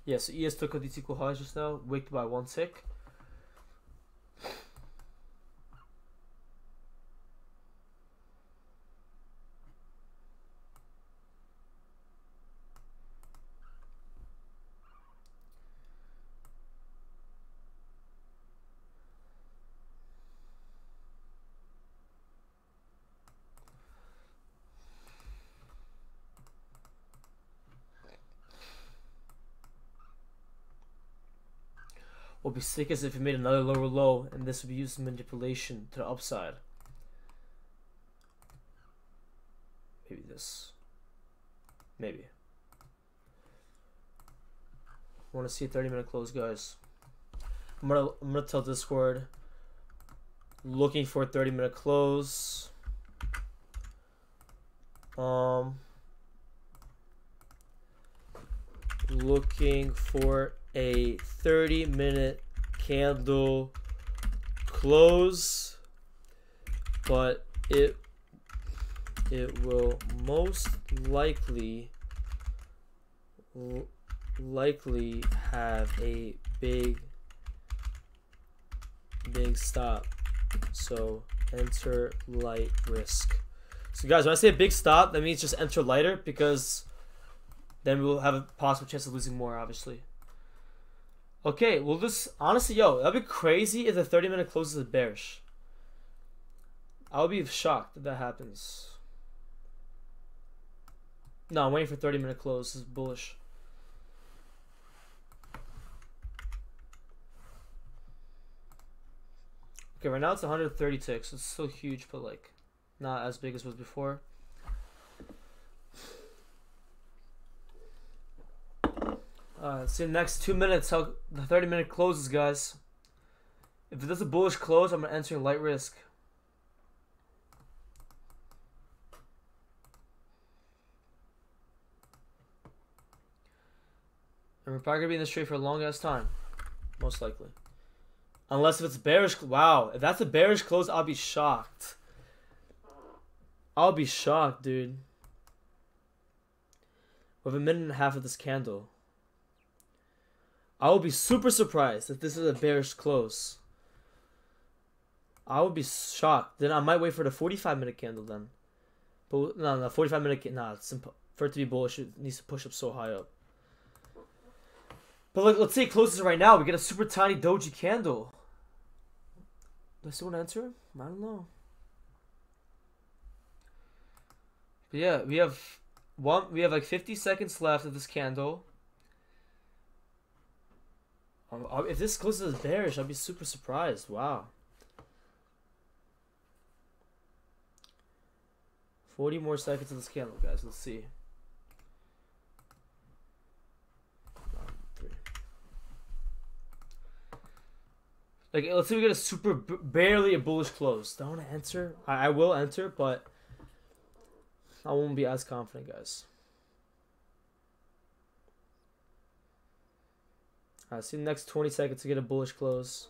Yeah, so E S took a D T cool high just now, wicked by one tick. What would be sick is if you made another lower low and this would be used as manipulation to the upside. Maybe this. Maybe. I want to see a thirty minute close, guys. I'm gonna I'm gonna tell Discord looking for a thirty minute close. Um looking for a thirty minute candle close, but it it will most likely likely have a big big stop, so enter light risk. So guys, when I say a big stop, that means just enter lighter, because then we'll have a possible chance of losing more, obviously. Okay, well this, honestly, yo, that'd be crazy if the thirty minute closes is bearish. I would be shocked if that happens. No, I'm waiting for thirty minute close, this is bullish. Okay, right now it's one hundred thirty ticks, so it's still huge, but like, not as big as it was before. Uh, see the next two minutes how the thirty minute closes, guys. If it does a bullish close, I'm gonna enter light risk. And we're probably gonna be in this trade for a long ass time, most likely. Unless if it's bearish, wow. If that's a bearish close, I'll be shocked. I'll be shocked, dude. With a minute and a half of this candle. I would be super surprised if this is a bearish close. I would be shocked. Then I might wait for the forty-five minute candle then. But no, no, forty-five minute, nah, it's for it to be bullish, it needs to push up so high up. But look, let's say it closes right now. We get a super tiny doji candle. Does someone answer? I don't know. But yeah, we have one. We have like fifty seconds left of this candle. Um, if this closes as bearish, I'd be super surprised. Wow. forty more seconds of this candle, guys. Let's see. Nine, like, let's see, we get a super b barely a bullish close. Don't want to enter. I, I will enter, but I won't be as confident, guys. I see the next twenty seconds to get a bullish close.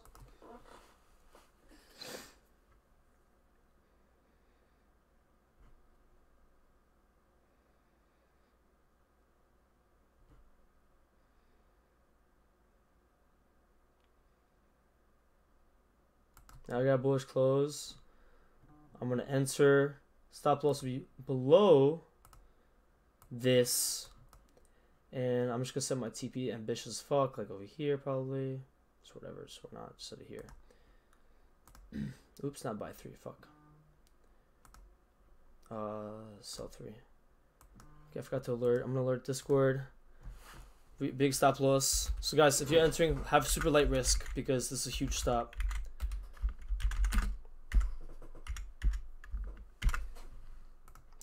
Now I got bullish close. I'm gonna enter. Stop loss will be below this, and I'm just gonna set my T P ambitious as fuck, like over here probably. So whatever, so we're not set it here. Oops, not buy three. Fuck. Uh, sell three. Okay, I forgot to alert. I'm gonna alert Discord. Big stop loss. So guys, if you're entering, have super light risk because this is a huge stop.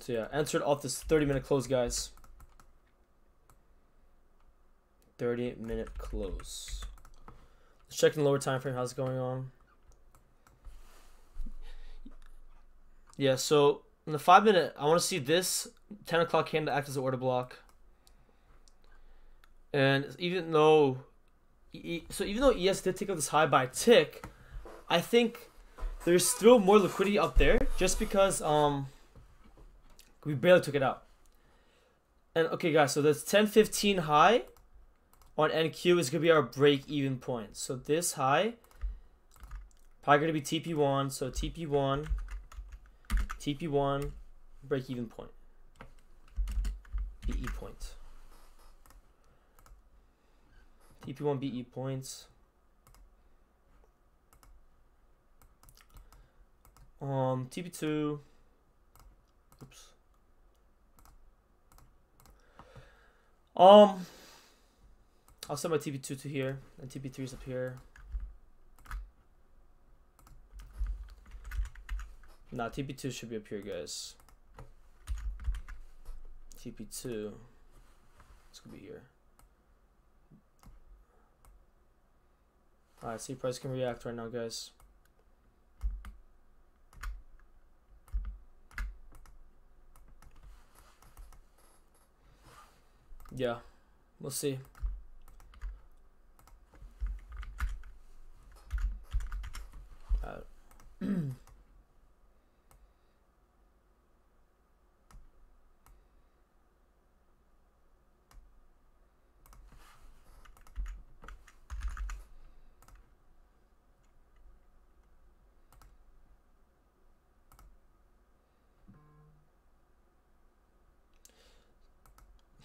So yeah, entered off this thirty minute close, guys. thirty minute close. Let's check in the lower time frame. How's it going on? Yeah, so in the five minute, I want to see this ten o'clock candle act as an order block. And even though, so even though E S did take up this high by a tick, I think there's still more liquidity up there just because um. we barely took it out. And okay guys, so that's ten fifteen high on N Q is gonna be our break even point. So this high probably gonna be T P one, so T P one T P one break even point, B E point, T P one B E points. Um T P two, oops. Um, I'll set my T P two to here, and T P three is up here. Nah, T P two should be up here, guys. T P two, it's gonna be here. Alright, see price can react right now, guys. Yeah, we'll see. Uh,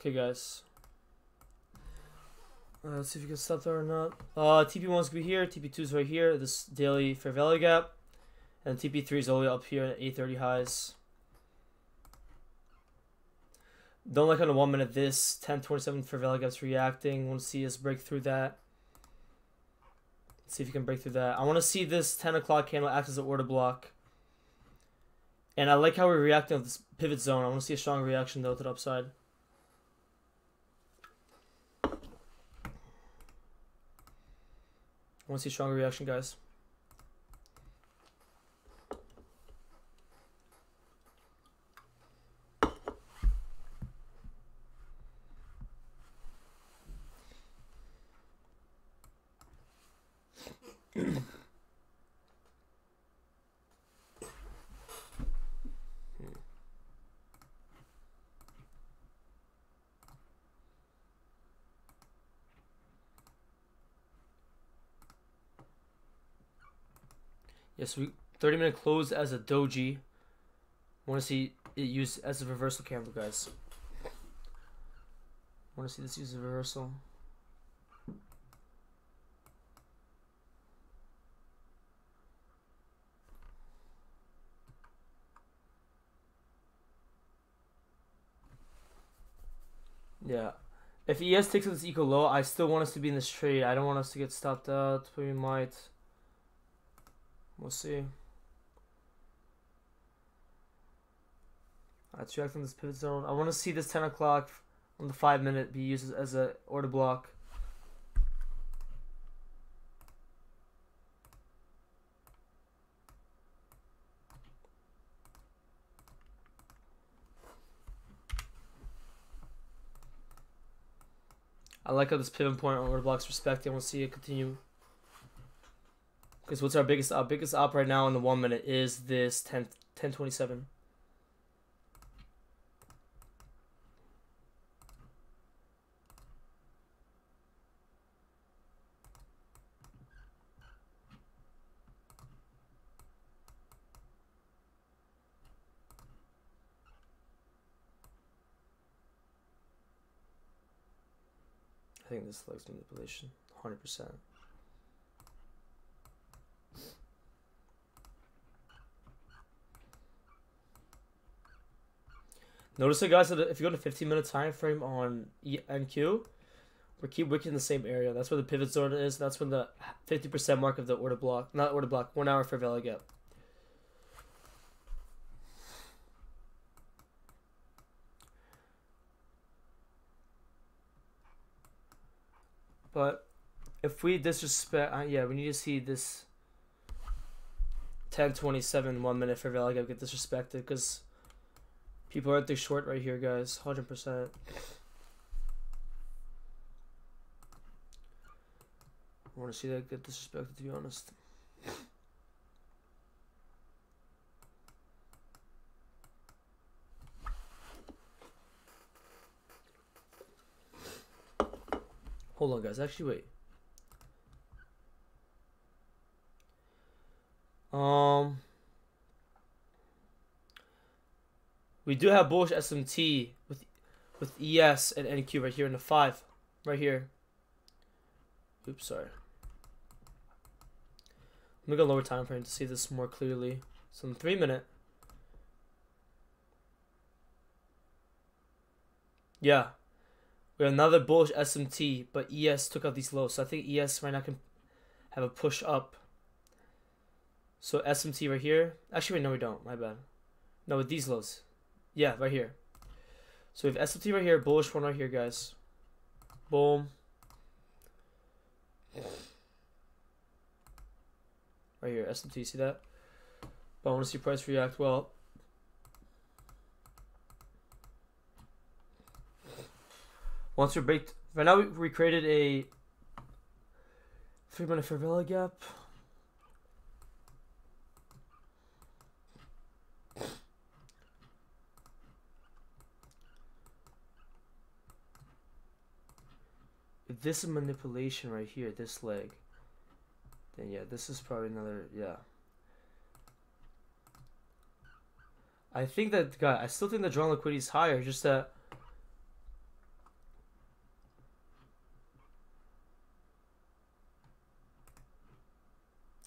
Okay, guys. Uh, let's see if we can stop there or not. Uh, T P one is going to be here. T P two is right here. This daily fair value gap. And T P three is all the way up here at eight thirty highs. Don't like on the one minute this. ten twenty-seven fair value gap's reacting. Want to see us break through that. Let's see if we can break through that. I want to see this ten o'clock candle act as an order block. And I like how we're reacting on this pivot zone. I want to see a strong reaction though to the upside. I want to see stronger reaction, guys. Yes, we thirty minute close as a doji. Want to see it used as a reversal candle, guys. Want to see this used as a reversal. Yeah. If E S takes up this eco low, I still want us to be in this trade. I don't want us to get stopped out. We might. We'll see. Alright, it's reacting this pivot zone. I want to see this ten o'clock on the five minute be used as an order block. I like how this pivot point on order block's respected. I want to see it continue. Because what's our biggest our biggest op right now in the one minute is this ten twenty-seven. think this looks manipulation, one hundred percent. Notice it, guys, that if you go to fifteen minute time frame on N Q, we keep wicking in the same area. That's where the pivot zone is. That's when the fifty percent mark of the order block, not order block, one hour for value gap. But if we disrespect, uh, yeah, we need to see this ten twenty-seven one minute for value gap get disrespected because people aren't too short right here, guys. one hundred percent. I want to see that get disrespected, to be honest. Hold on, guys. Actually, wait. Um, we do have bullish S M T with with E S and N Q right here in the five, right here. Oops, sorry. Let me go lower time frame to see this more clearly. So in three minute. Yeah. We have another bullish S M T, but E S took out these lows. So I think E S right now can have a push up. So S M T right here. Actually, wait, no, we don't. My bad. No, with these lows. Yeah, right here. So we have S M T right here, bullish one right here, guys. Boom. Right here, S M T, see that? But I want to see price react well. Once we break, right now we, we created a three minute fair value gap. If this is manipulation right here, this leg, then yeah, this is probably another, yeah. I think that, guy, I still think the drawn liquidity is higher, just that.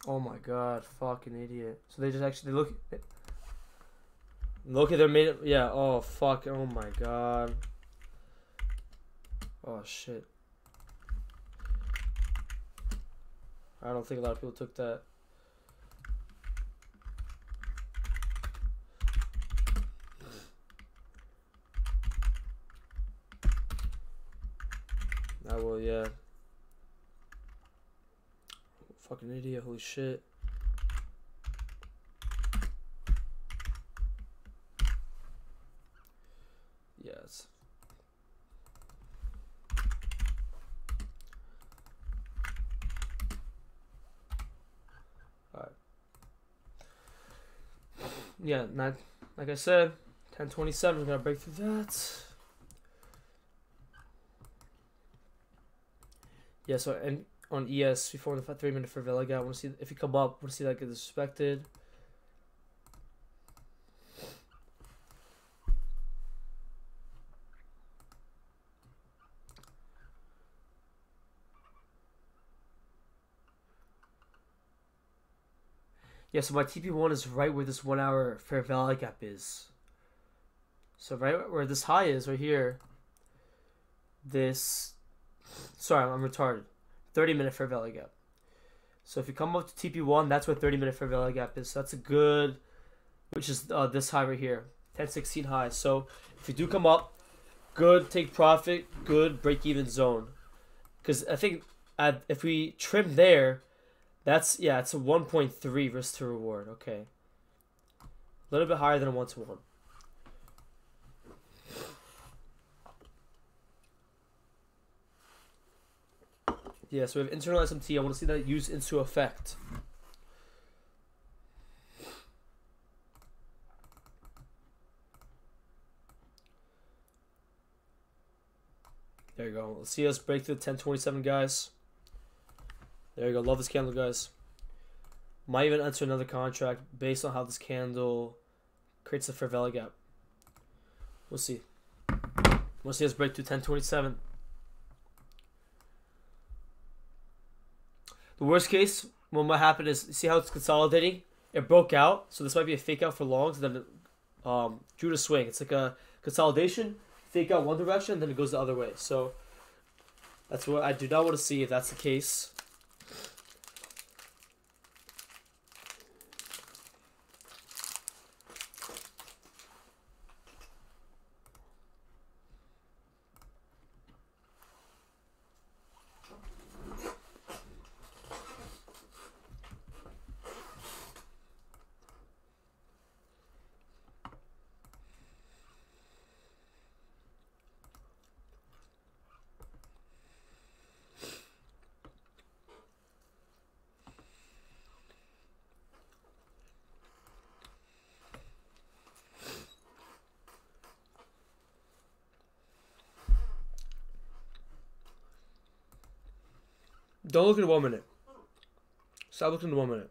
Oh my god, fucking idiot. So they just actually they look look at their made, yeah, oh fuck, oh my god. Oh shit. I don't think a lot of people took that. I will, yeah. Fucking idiot, holy shit. Yes. Alright. Yeah, not, like I said, ten twenty-seven, we're gonna break through that. Yeah, so, and on E S before the three minute for value gap. I want to see if you come up. I want to see that get disrespected. Yeah, so my T P one is right where this one hour fair value gap is. So right where this high is, right here. This, sorry, I'm retarded. thirty minute fair value gap. So if you come up to T P one, that's where thirty minute fair value gap is. So that's a good, which is uh, this high right here, ten sixteen high. So if you do come up, good take profit, good break even zone. Because I think at, if we trim there, that's, yeah, it's a one point three risk to reward. Okay. A little bit higher than a one to one. Yeah, so we have internal S M T. I want to see that used into effect. There you go. Let's see us break through ten twenty-seven, guys. There you go. Love this candle, guys. Might even enter another contract based on how this candle creates the fair value gap. We'll see. We'll see us break through ten twenty-seven. The worst case, what might happen is, see how it's consolidating? It broke out, so this might be a fake out for longs, and then it um, drew to swing. It's like a consolidation, fake out one direction, and then it goes the other way. So that's what I do not want to see if that's the case. Don't look in one minute. Stop looking in one minute.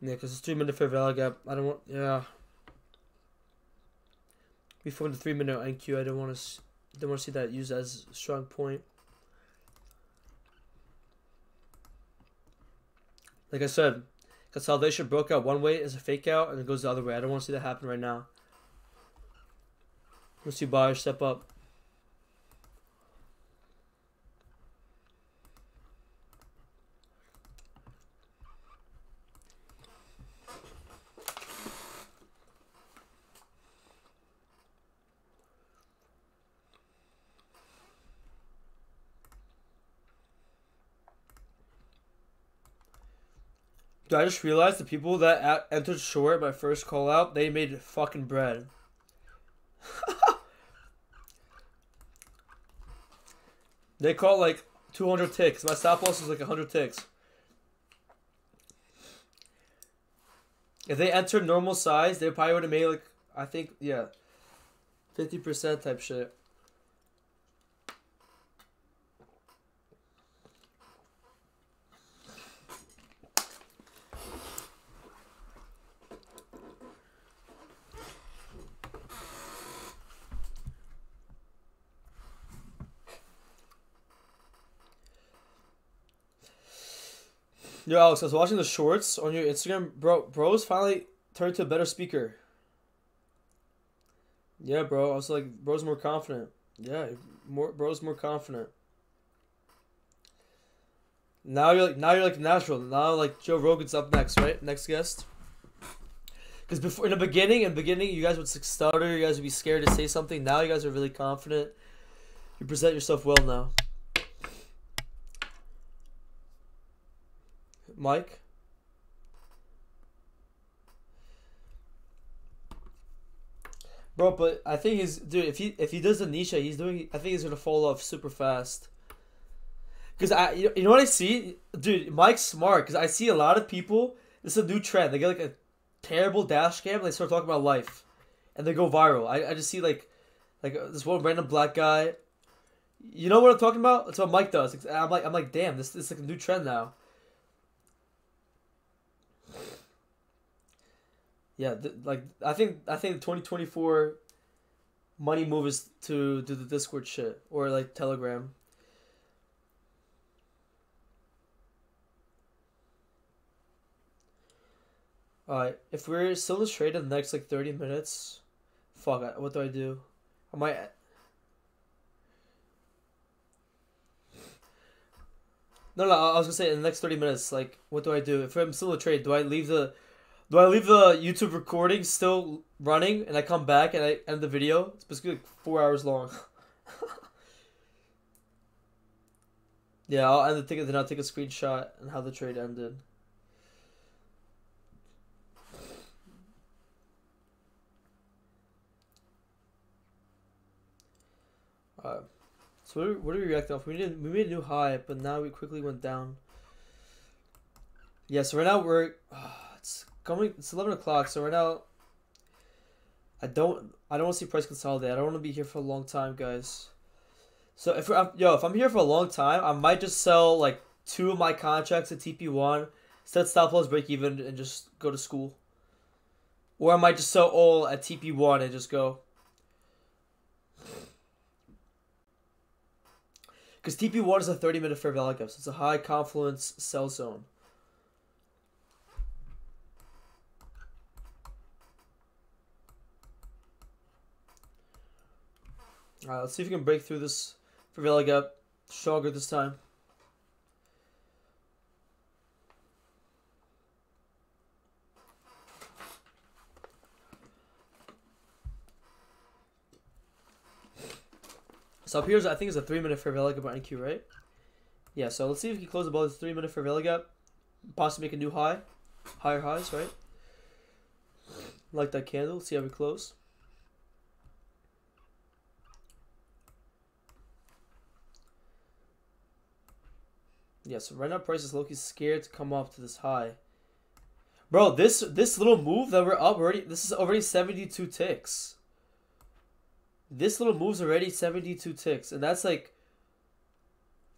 Yeah, because it's three minute fair value gap. I don't want. Yeah. Before the three minute N Q, I don't want to, don't want to see that used as a strong point. Like I said, consolidation broke out one way as a fake out, and it goes the other way. I don't want to see that happen right now. Let's see buyers step up. Dude, I just realized the people that at entered short my first call out, they made fucking bread. They caught like two hundred ticks. My stop loss was like one hundred ticks. If they entered normal size, they probably would have made like, I think, yeah, fifty percent type shit. Yo, Alex, I was watching the shorts on your Instagram. Bro, bro's finally turned to a better speaker. Yeah, bro. I was like, bro's more confident. Yeah, more bro's more confident. Now you're like, now you're like natural. Now like Joe Rogan's up next, right? Next guest. Because before in the beginning, in the beginning, you guys would stutter. You guys would be scared to say something. Now you guys are really confident. You present yourself well now. Mike, bro, but I think he's dude. If he if he does the Nisha, he's doing. I think he's gonna fall off super fast. Cause I you know what I see, dude. Mike's smart. Cause I see a lot of people. This is a new trend. They get like a terrible dash cam. And they start talking about life, and they go viral. I I just see like like this one random black guy. You know what I'm talking about? That's what Mike does. I'm like I'm like damn. This this is like a new trend now. Yeah, th like I think I think the twenty twenty-four money move is to do the Discord shit or like Telegram. All right, if we're still in this trade in the next like thirty minutes, fuck, I, what do I do? I might. No, no, I was gonna say in the next thirty minutes, like, what do I do? If I'm still in a trade, do I leave the? Do I leave the YouTube recording still running and I come back and I end the video? It's basically like four hours long. Yeah, I'll end the ticket, then I'll take a screenshot and how the trade ended. Alright. So what are, what are we reacting off? We did, we made a new high, but now we quickly went down. Yeah, so right now we're... Uh, Coming, it's eleven o'clock, so right now I don't I don't want to see price consolidate. I don't want to be here for a long time, guys. So if I'm, yo, if I'm here for a long time, I might just sell like two of my contracts at T P one, set stop loss, break even, and just go to school. Or I might just sell all at T P one and just go. Because T P one is a thirty minute fair value gap, so it's a high confluence sell zone. Alright, let's see if we can break through this fair value gap stronger this time. So up here, I think it's a three minute fair value gap on N Q, right? Yeah, so let's see if we can close above this three minute fair value gap. Possibly make a new high. Higher highs, right? Like that candle. See how we close. Yeah, so right now price is low-key scared to come off to this high. Bro, this this little move that we're up already, this is already seventy-two ticks. This little move's already seventy-two ticks, and that's like,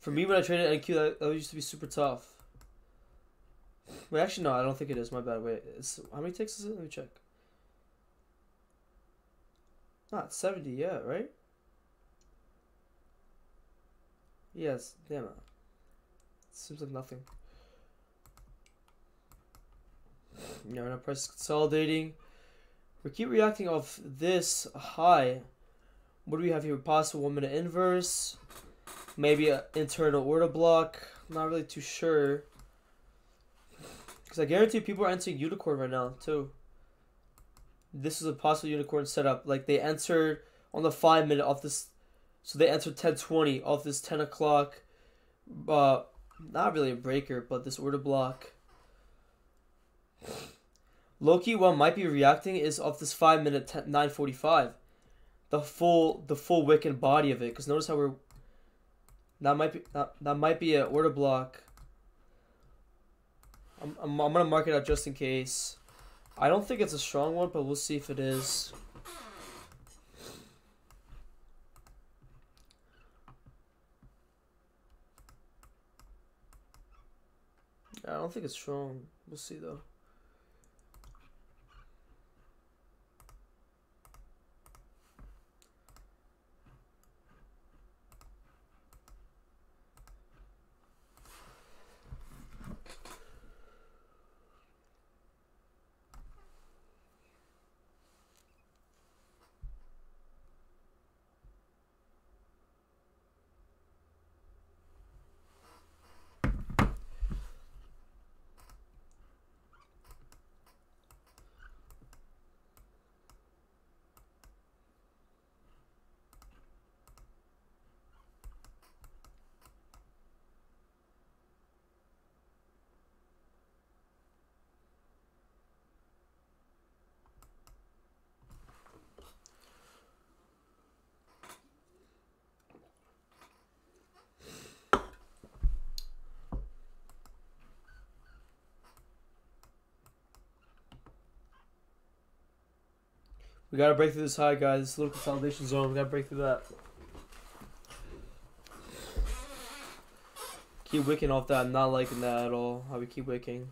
for me when I traded N Q, that, that used to be super tough. Wait, actually no, I don't think it is. My bad. Wait, it's, how many ticks is it? Let me check. Not seventy, yeah, right? Yes, damn it. Seems like nothing. Yeah, we're not price consolidating. We keep reacting off this high. What do we have here? Possible one minute inverse. Maybe an internal order block. I'm not really too sure. Because I guarantee people are entering unicorn right now too. This is a possible unicorn setup. Like they entered on the five minute off this. So they entered ten twenty off this ten o'clock. Uh, not really a breaker, but this order block. Low-key, what might be reacting is off this five minute nine forty-five. The full the full wick and body of it. Because notice how we're... That might be that, that might be an order block. I'm, I'm, I'm going to mark it out just in case. I don't think it's a strong one, but we'll see if it is. I don't think it's strong. We'll see though. We gotta break through this high, guys. This little consolidation zone. We gotta break through that. Keep wicking off that. I'm not liking that at all. How we keep wicking.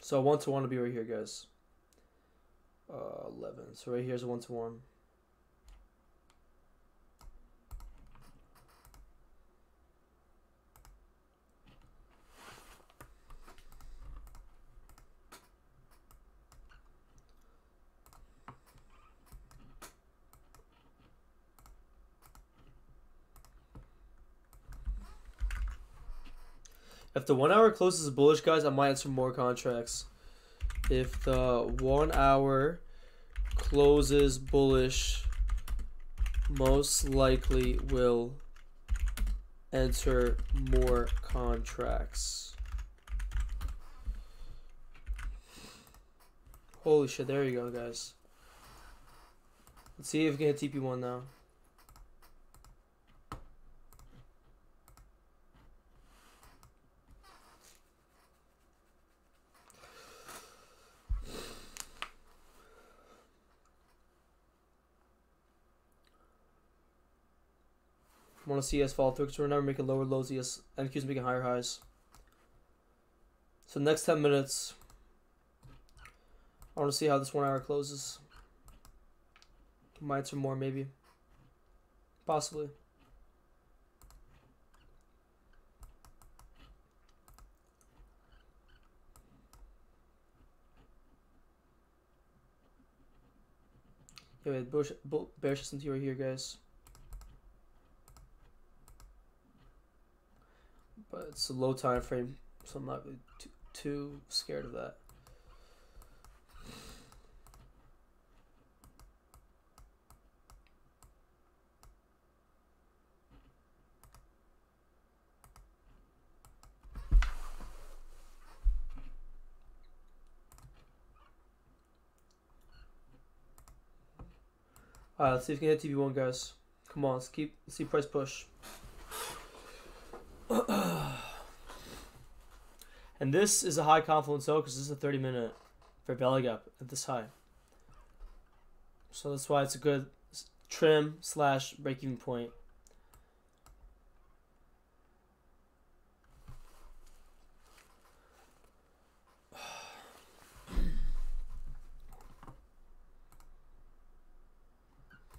So one to one to be right here, guys. Uh, eleven. So right here's a one to one. If the one hour closes bullish, guys, I might enter more contracts. If the one hour closes bullish, most likely will enter more contracts. Holy shit, there you go, guys. Let's see if we can hit T P one now. want to see E S fall through because we're never making lower lows. E S N Q's making higher highs. So next ten minutes, I want to see how this one hour closes. Mites or more, maybe, possibly. Yeah, wait, bullish, bull, bearish S and P right here, guys. But it's a low time frame, so I'm not really too, too scared of that. Alright, let's see if we can hit T B one, guys. Come on, let's keep let's see price push. And this is a high confluence though, because this is a thirty minute for belly gap at this high. So that's why it's a good trim slash break-even point.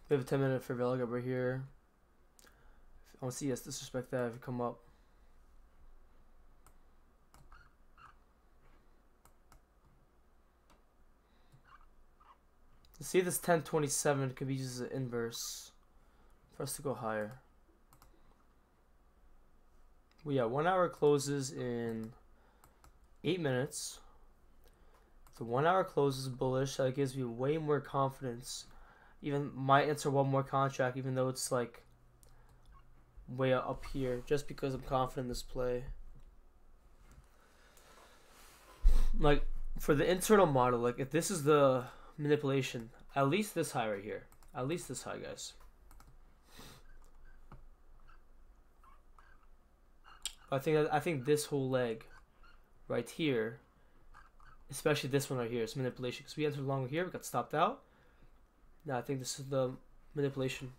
We have a ten minute for Velig up right here. I want to see us disrespect that if you come up. Let's see if this ten twenty-seven could be used as an inverse for us to go higher. Well, yeah, one hour closes in eight minutes. The one hour closes bullish. That gives me way more confidence. Even might enter one more contract, even though it's like way up here, just because I'm confident in this play. Like for the internal model, like if this is the manipulation, at least this high right here, at least this high, guys. I think I think this whole leg right here, especially this one right here, is manipulation because we entered long here, we got stopped out. No, I think this is the manipulation.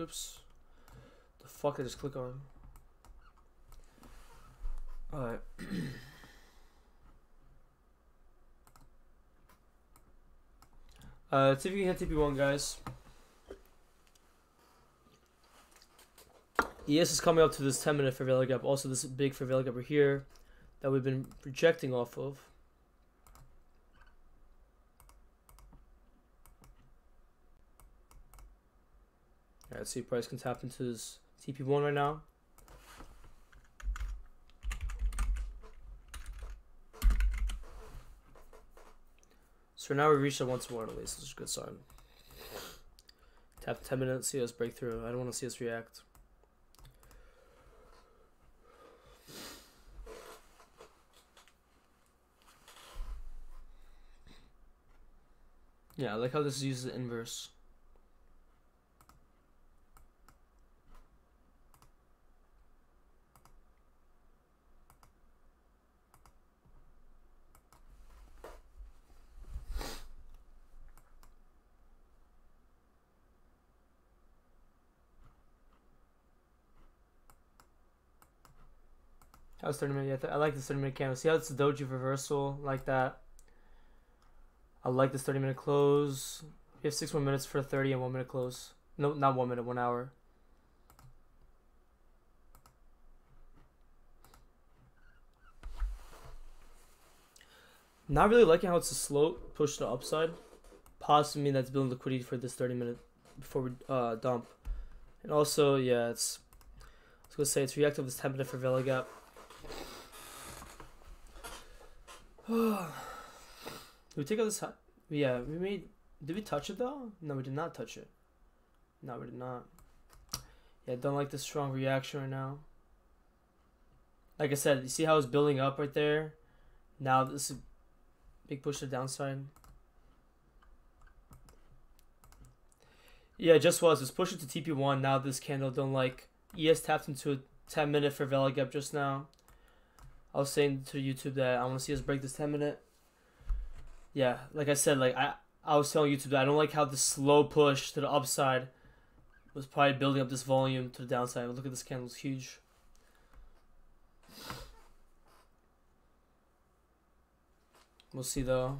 Oops. Fuck, I just click on. Alright. uh, let's see if we can hit T P one, guys. E S is coming up to this ten minute Favela gap. Also, this big Favela gap over here that we've been projecting off of. Alright, let's see if price can tap into this T P one right now. So now we reached it once more at least, which is a good sign. Tap ten minutes, see us break through. I don't want to see us react. Yeah, I like how this is used as the inverse. That was thirty minutes. Yeah, I like this thirty minute candle. See how it's a doji reversal like that. I like this thirty minute close. We have six more minutes for thirty and one minute close. No, not one minute, one hour. Not really liking how it's a slope push to the upside. Possibly mean that's building liquidity for this thirty minute before we uh, dump. And also, yeah, it's. I was gonna say it's reactive this ten minute for Vela Gap. We take out this high? Yeah, we made. Did we touch it though? No, we did not touch it. No, we did not. Yeah, I don't like this strong reaction right now. Like I said, you see how it's building up right there? Now this is a big push to the downside. Yeah, it just was. It's pushing to T P one. Now this candle don't like. E S tapped into a ten minute for value gap just now. I was saying to YouTube that I want to see us break this ten minute. Yeah, like I said, like I, I was telling YouTube that I don't like how the slow push to the upside was probably building up this volume to the downside. Look at this candle, it's huge. We'll see though.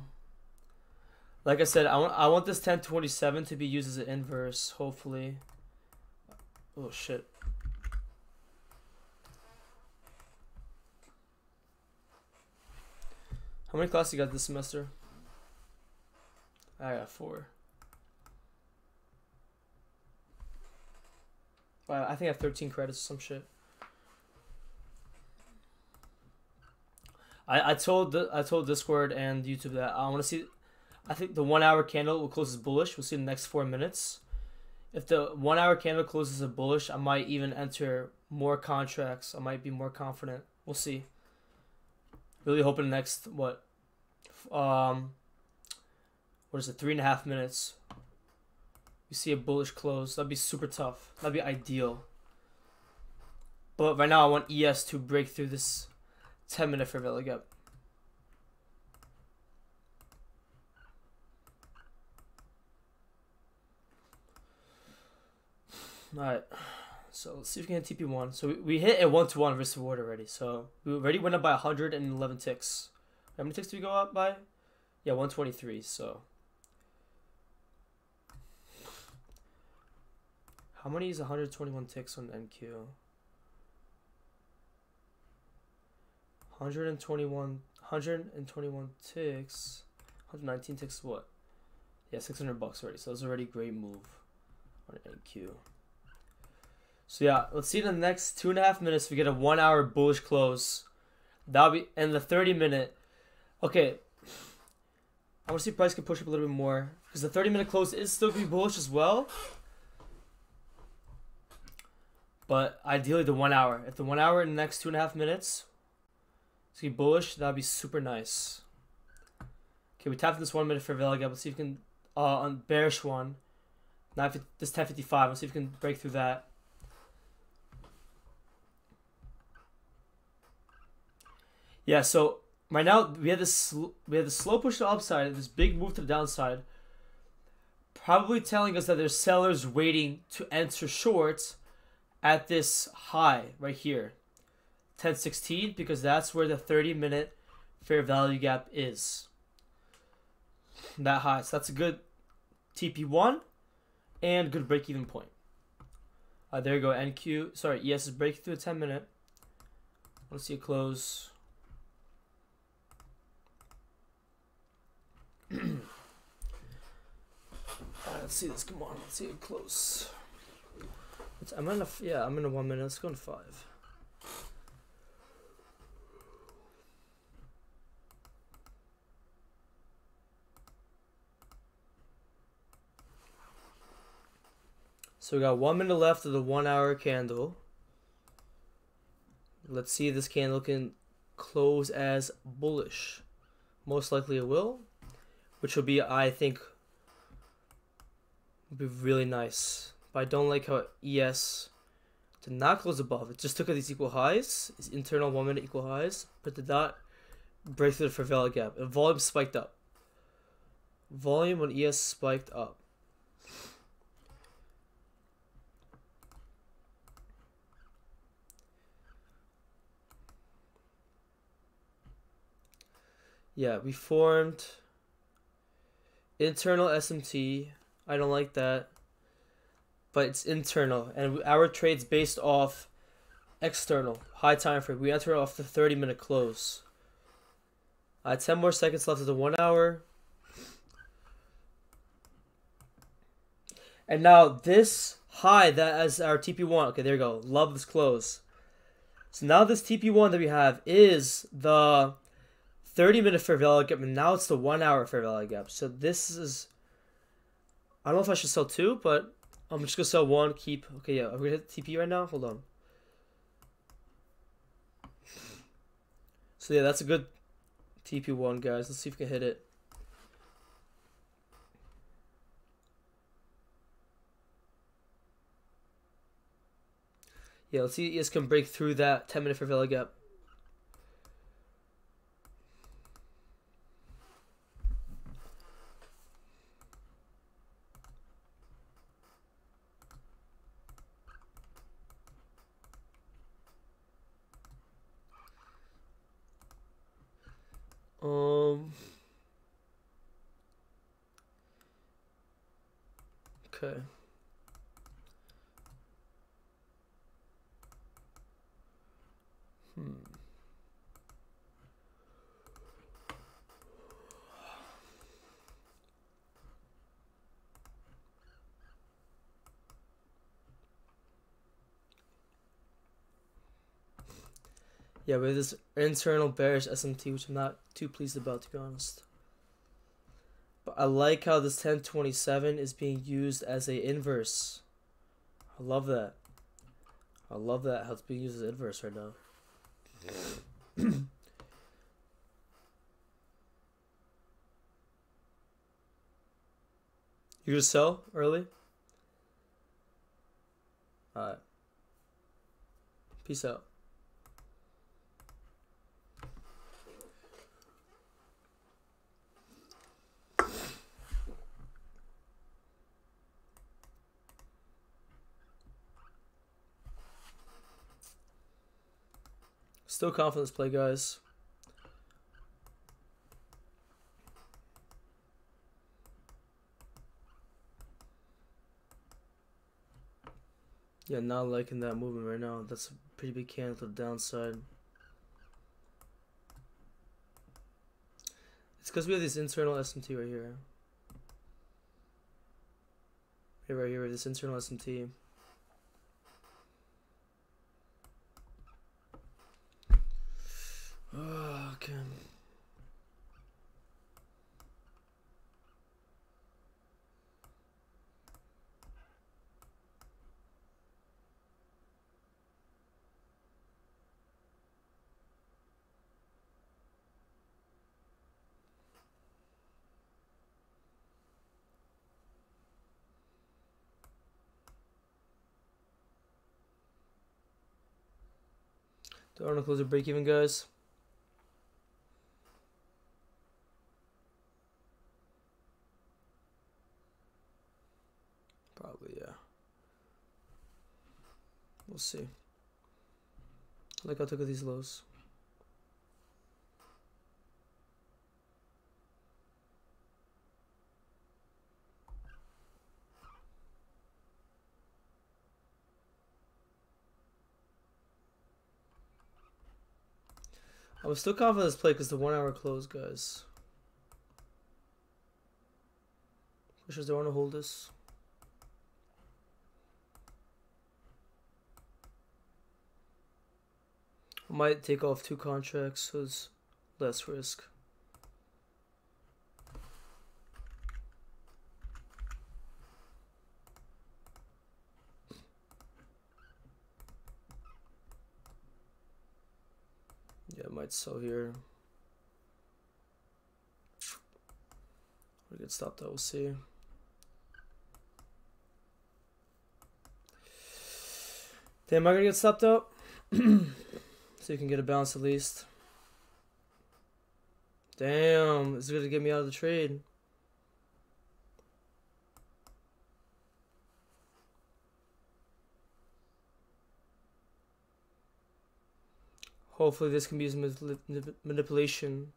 Like I said, I want I want this ten twenty-seven to be used as an inverse, hopefully. Oh shit. How many classes you got this semester? I got four. Wow, I think I have thirteen credits or some shit. I, I told the, I told Discord and YouTube that I want to see. I think the one hour candle will close as bullish. We'll see in the next four minutes. If the one hour candle closes as bullish, I might even enter more contracts. I might be more confident. We'll see. Really hoping the next what, um, what is it? Three and a half minutes. We see a bullish close. That'd be super tough. That'd be ideal. But right now, I want E S to break through this ten minute for value gap. Alright, so let's see if we can hit T P one. So we, we hit a one to one risk reward already. So we already went up by one hundred eleven ticks. How many ticks did we go up by? Yeah, one twenty-three. So how many is one hundred twenty-one ticks on N Q? one hundred twenty-one, one hundred twenty-one ticks, one hundred nineteen ticks. What? Yeah, six hundred bucks already. So it's already a great move on N Q. So yeah, let's see in the next two and a half minutes if we get a one hour bullish close. That'll be and the thirty minute. Okay, I want to see price can push up a little bit more because the thirty minute close is still gonna be bullish as well. But ideally the one hour. If the one hour in the next two and a half minutes. Be bullish, that'd be super nice. Okay, we tapped this one minute for value gap. Let's see if we can uh on bearish one. Now this ten fifty-five. Let's see if we can break through that. Yeah. So right now we had this we had the slow push to the upside, this big move to the downside, probably telling us that there's sellers waiting to enter shorts at this high right here. ten sixteen, because that's where the thirty minute fair value gap is. That high. So that's a good T P one and good break even point. Uh, there you go. N Q. Sorry, E S is breaking through a ten minute. Let's see it close. Alright, let's see this. Come on. Let's see it close. It's, I'm in a, yeah, I'm in a one minute. Let's go in five. So we got one minute left of the one hour candle. Let's see if this candle can close as bullish. Most likely it will, which will be, I think, would be really nice. But I don't like how E S did not close above. It just took out these equal highs, its internal one minute equal highs, but did not break through the fair value gap. And volume spiked up. Volume on E S spiked up. Yeah, we formed internal S M T. I don't like that, but it's internal, and our trade's based off external high time frame. We enter off the thirty minute close. Uh, ten more seconds left of the one hour, and now this high that is our T P one. Okay, there you go. Love this close. So now this T P one that we have is the thirty minute fair value gap, and now it's the one hour fair value gap. So this is, I don't know if I should sell two, but I'm just gonna sell one, keep. Okay, yeah, are we gonna hit T P right now? Hold on. So yeah, that's a good T P one, guys. Let's see if we can hit it. Yeah, let's see if E S can break through that ten minute fair value gap. Um. Okay. Hmm. Yeah, we have this internal bearish S M T, which I'm not too pleased about, to be honest. But I like how this ten twenty-seven is being used as a inverse. I love that. I love that, how it's being used as inverse right now. You gonna sell early? Alright. Peace out. Still confidence play, guys. Yeah, not liking that movement right now. That's a pretty big candle to the downside. It's because we have this internal S M T right here. Right, right here, this internal S M T. Oh, okay. Do I want to close a break even, guys? We'll see. Like I took at these lows. I'm still confident this play because the one hour close, guys. Pushers, they want to hold this. Might take off two contracts, so it's less risk. Yeah, I might sell here. We could stop that, we'll see. Damn, am I gonna get stopped out? So you can get a bounce at least. Damn, it's gonna get me out of the trade. Hopefully this can be some manipulation.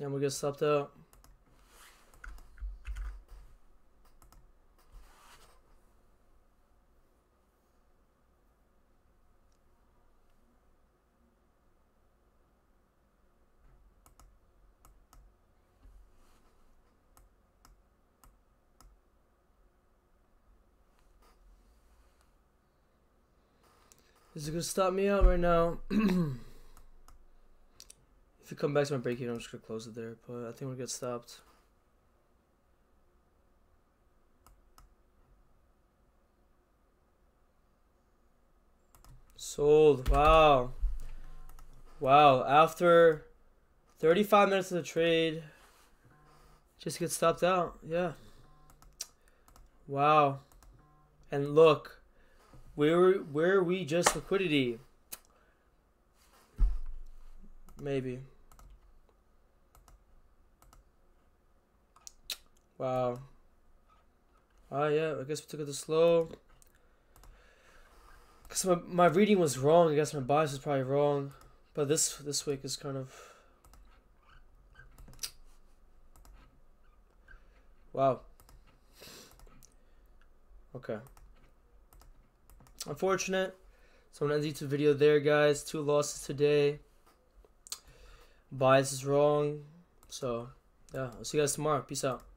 And we'll get stopped out. This is gonna stop me out right now. If you come back to my break even, I'm just gonna close it there, but I think we'll get stopped. Sold. Wow. Wow. After thirty-five minutes of the trade, just gets stopped out. Yeah. Wow. And look, where where we just liquidity. Maybe. Wow. Ah, yeah. I guess we took it to slow. Cause my my reading was wrong. I guess my bias was probably wrong. But this this week is kind of. Wow. Okay. Unfortunate. So I'm gonna end the YouTube video there, guys. Two losses today. Bias is wrong. So yeah, I'll see you guys tomorrow. Peace out.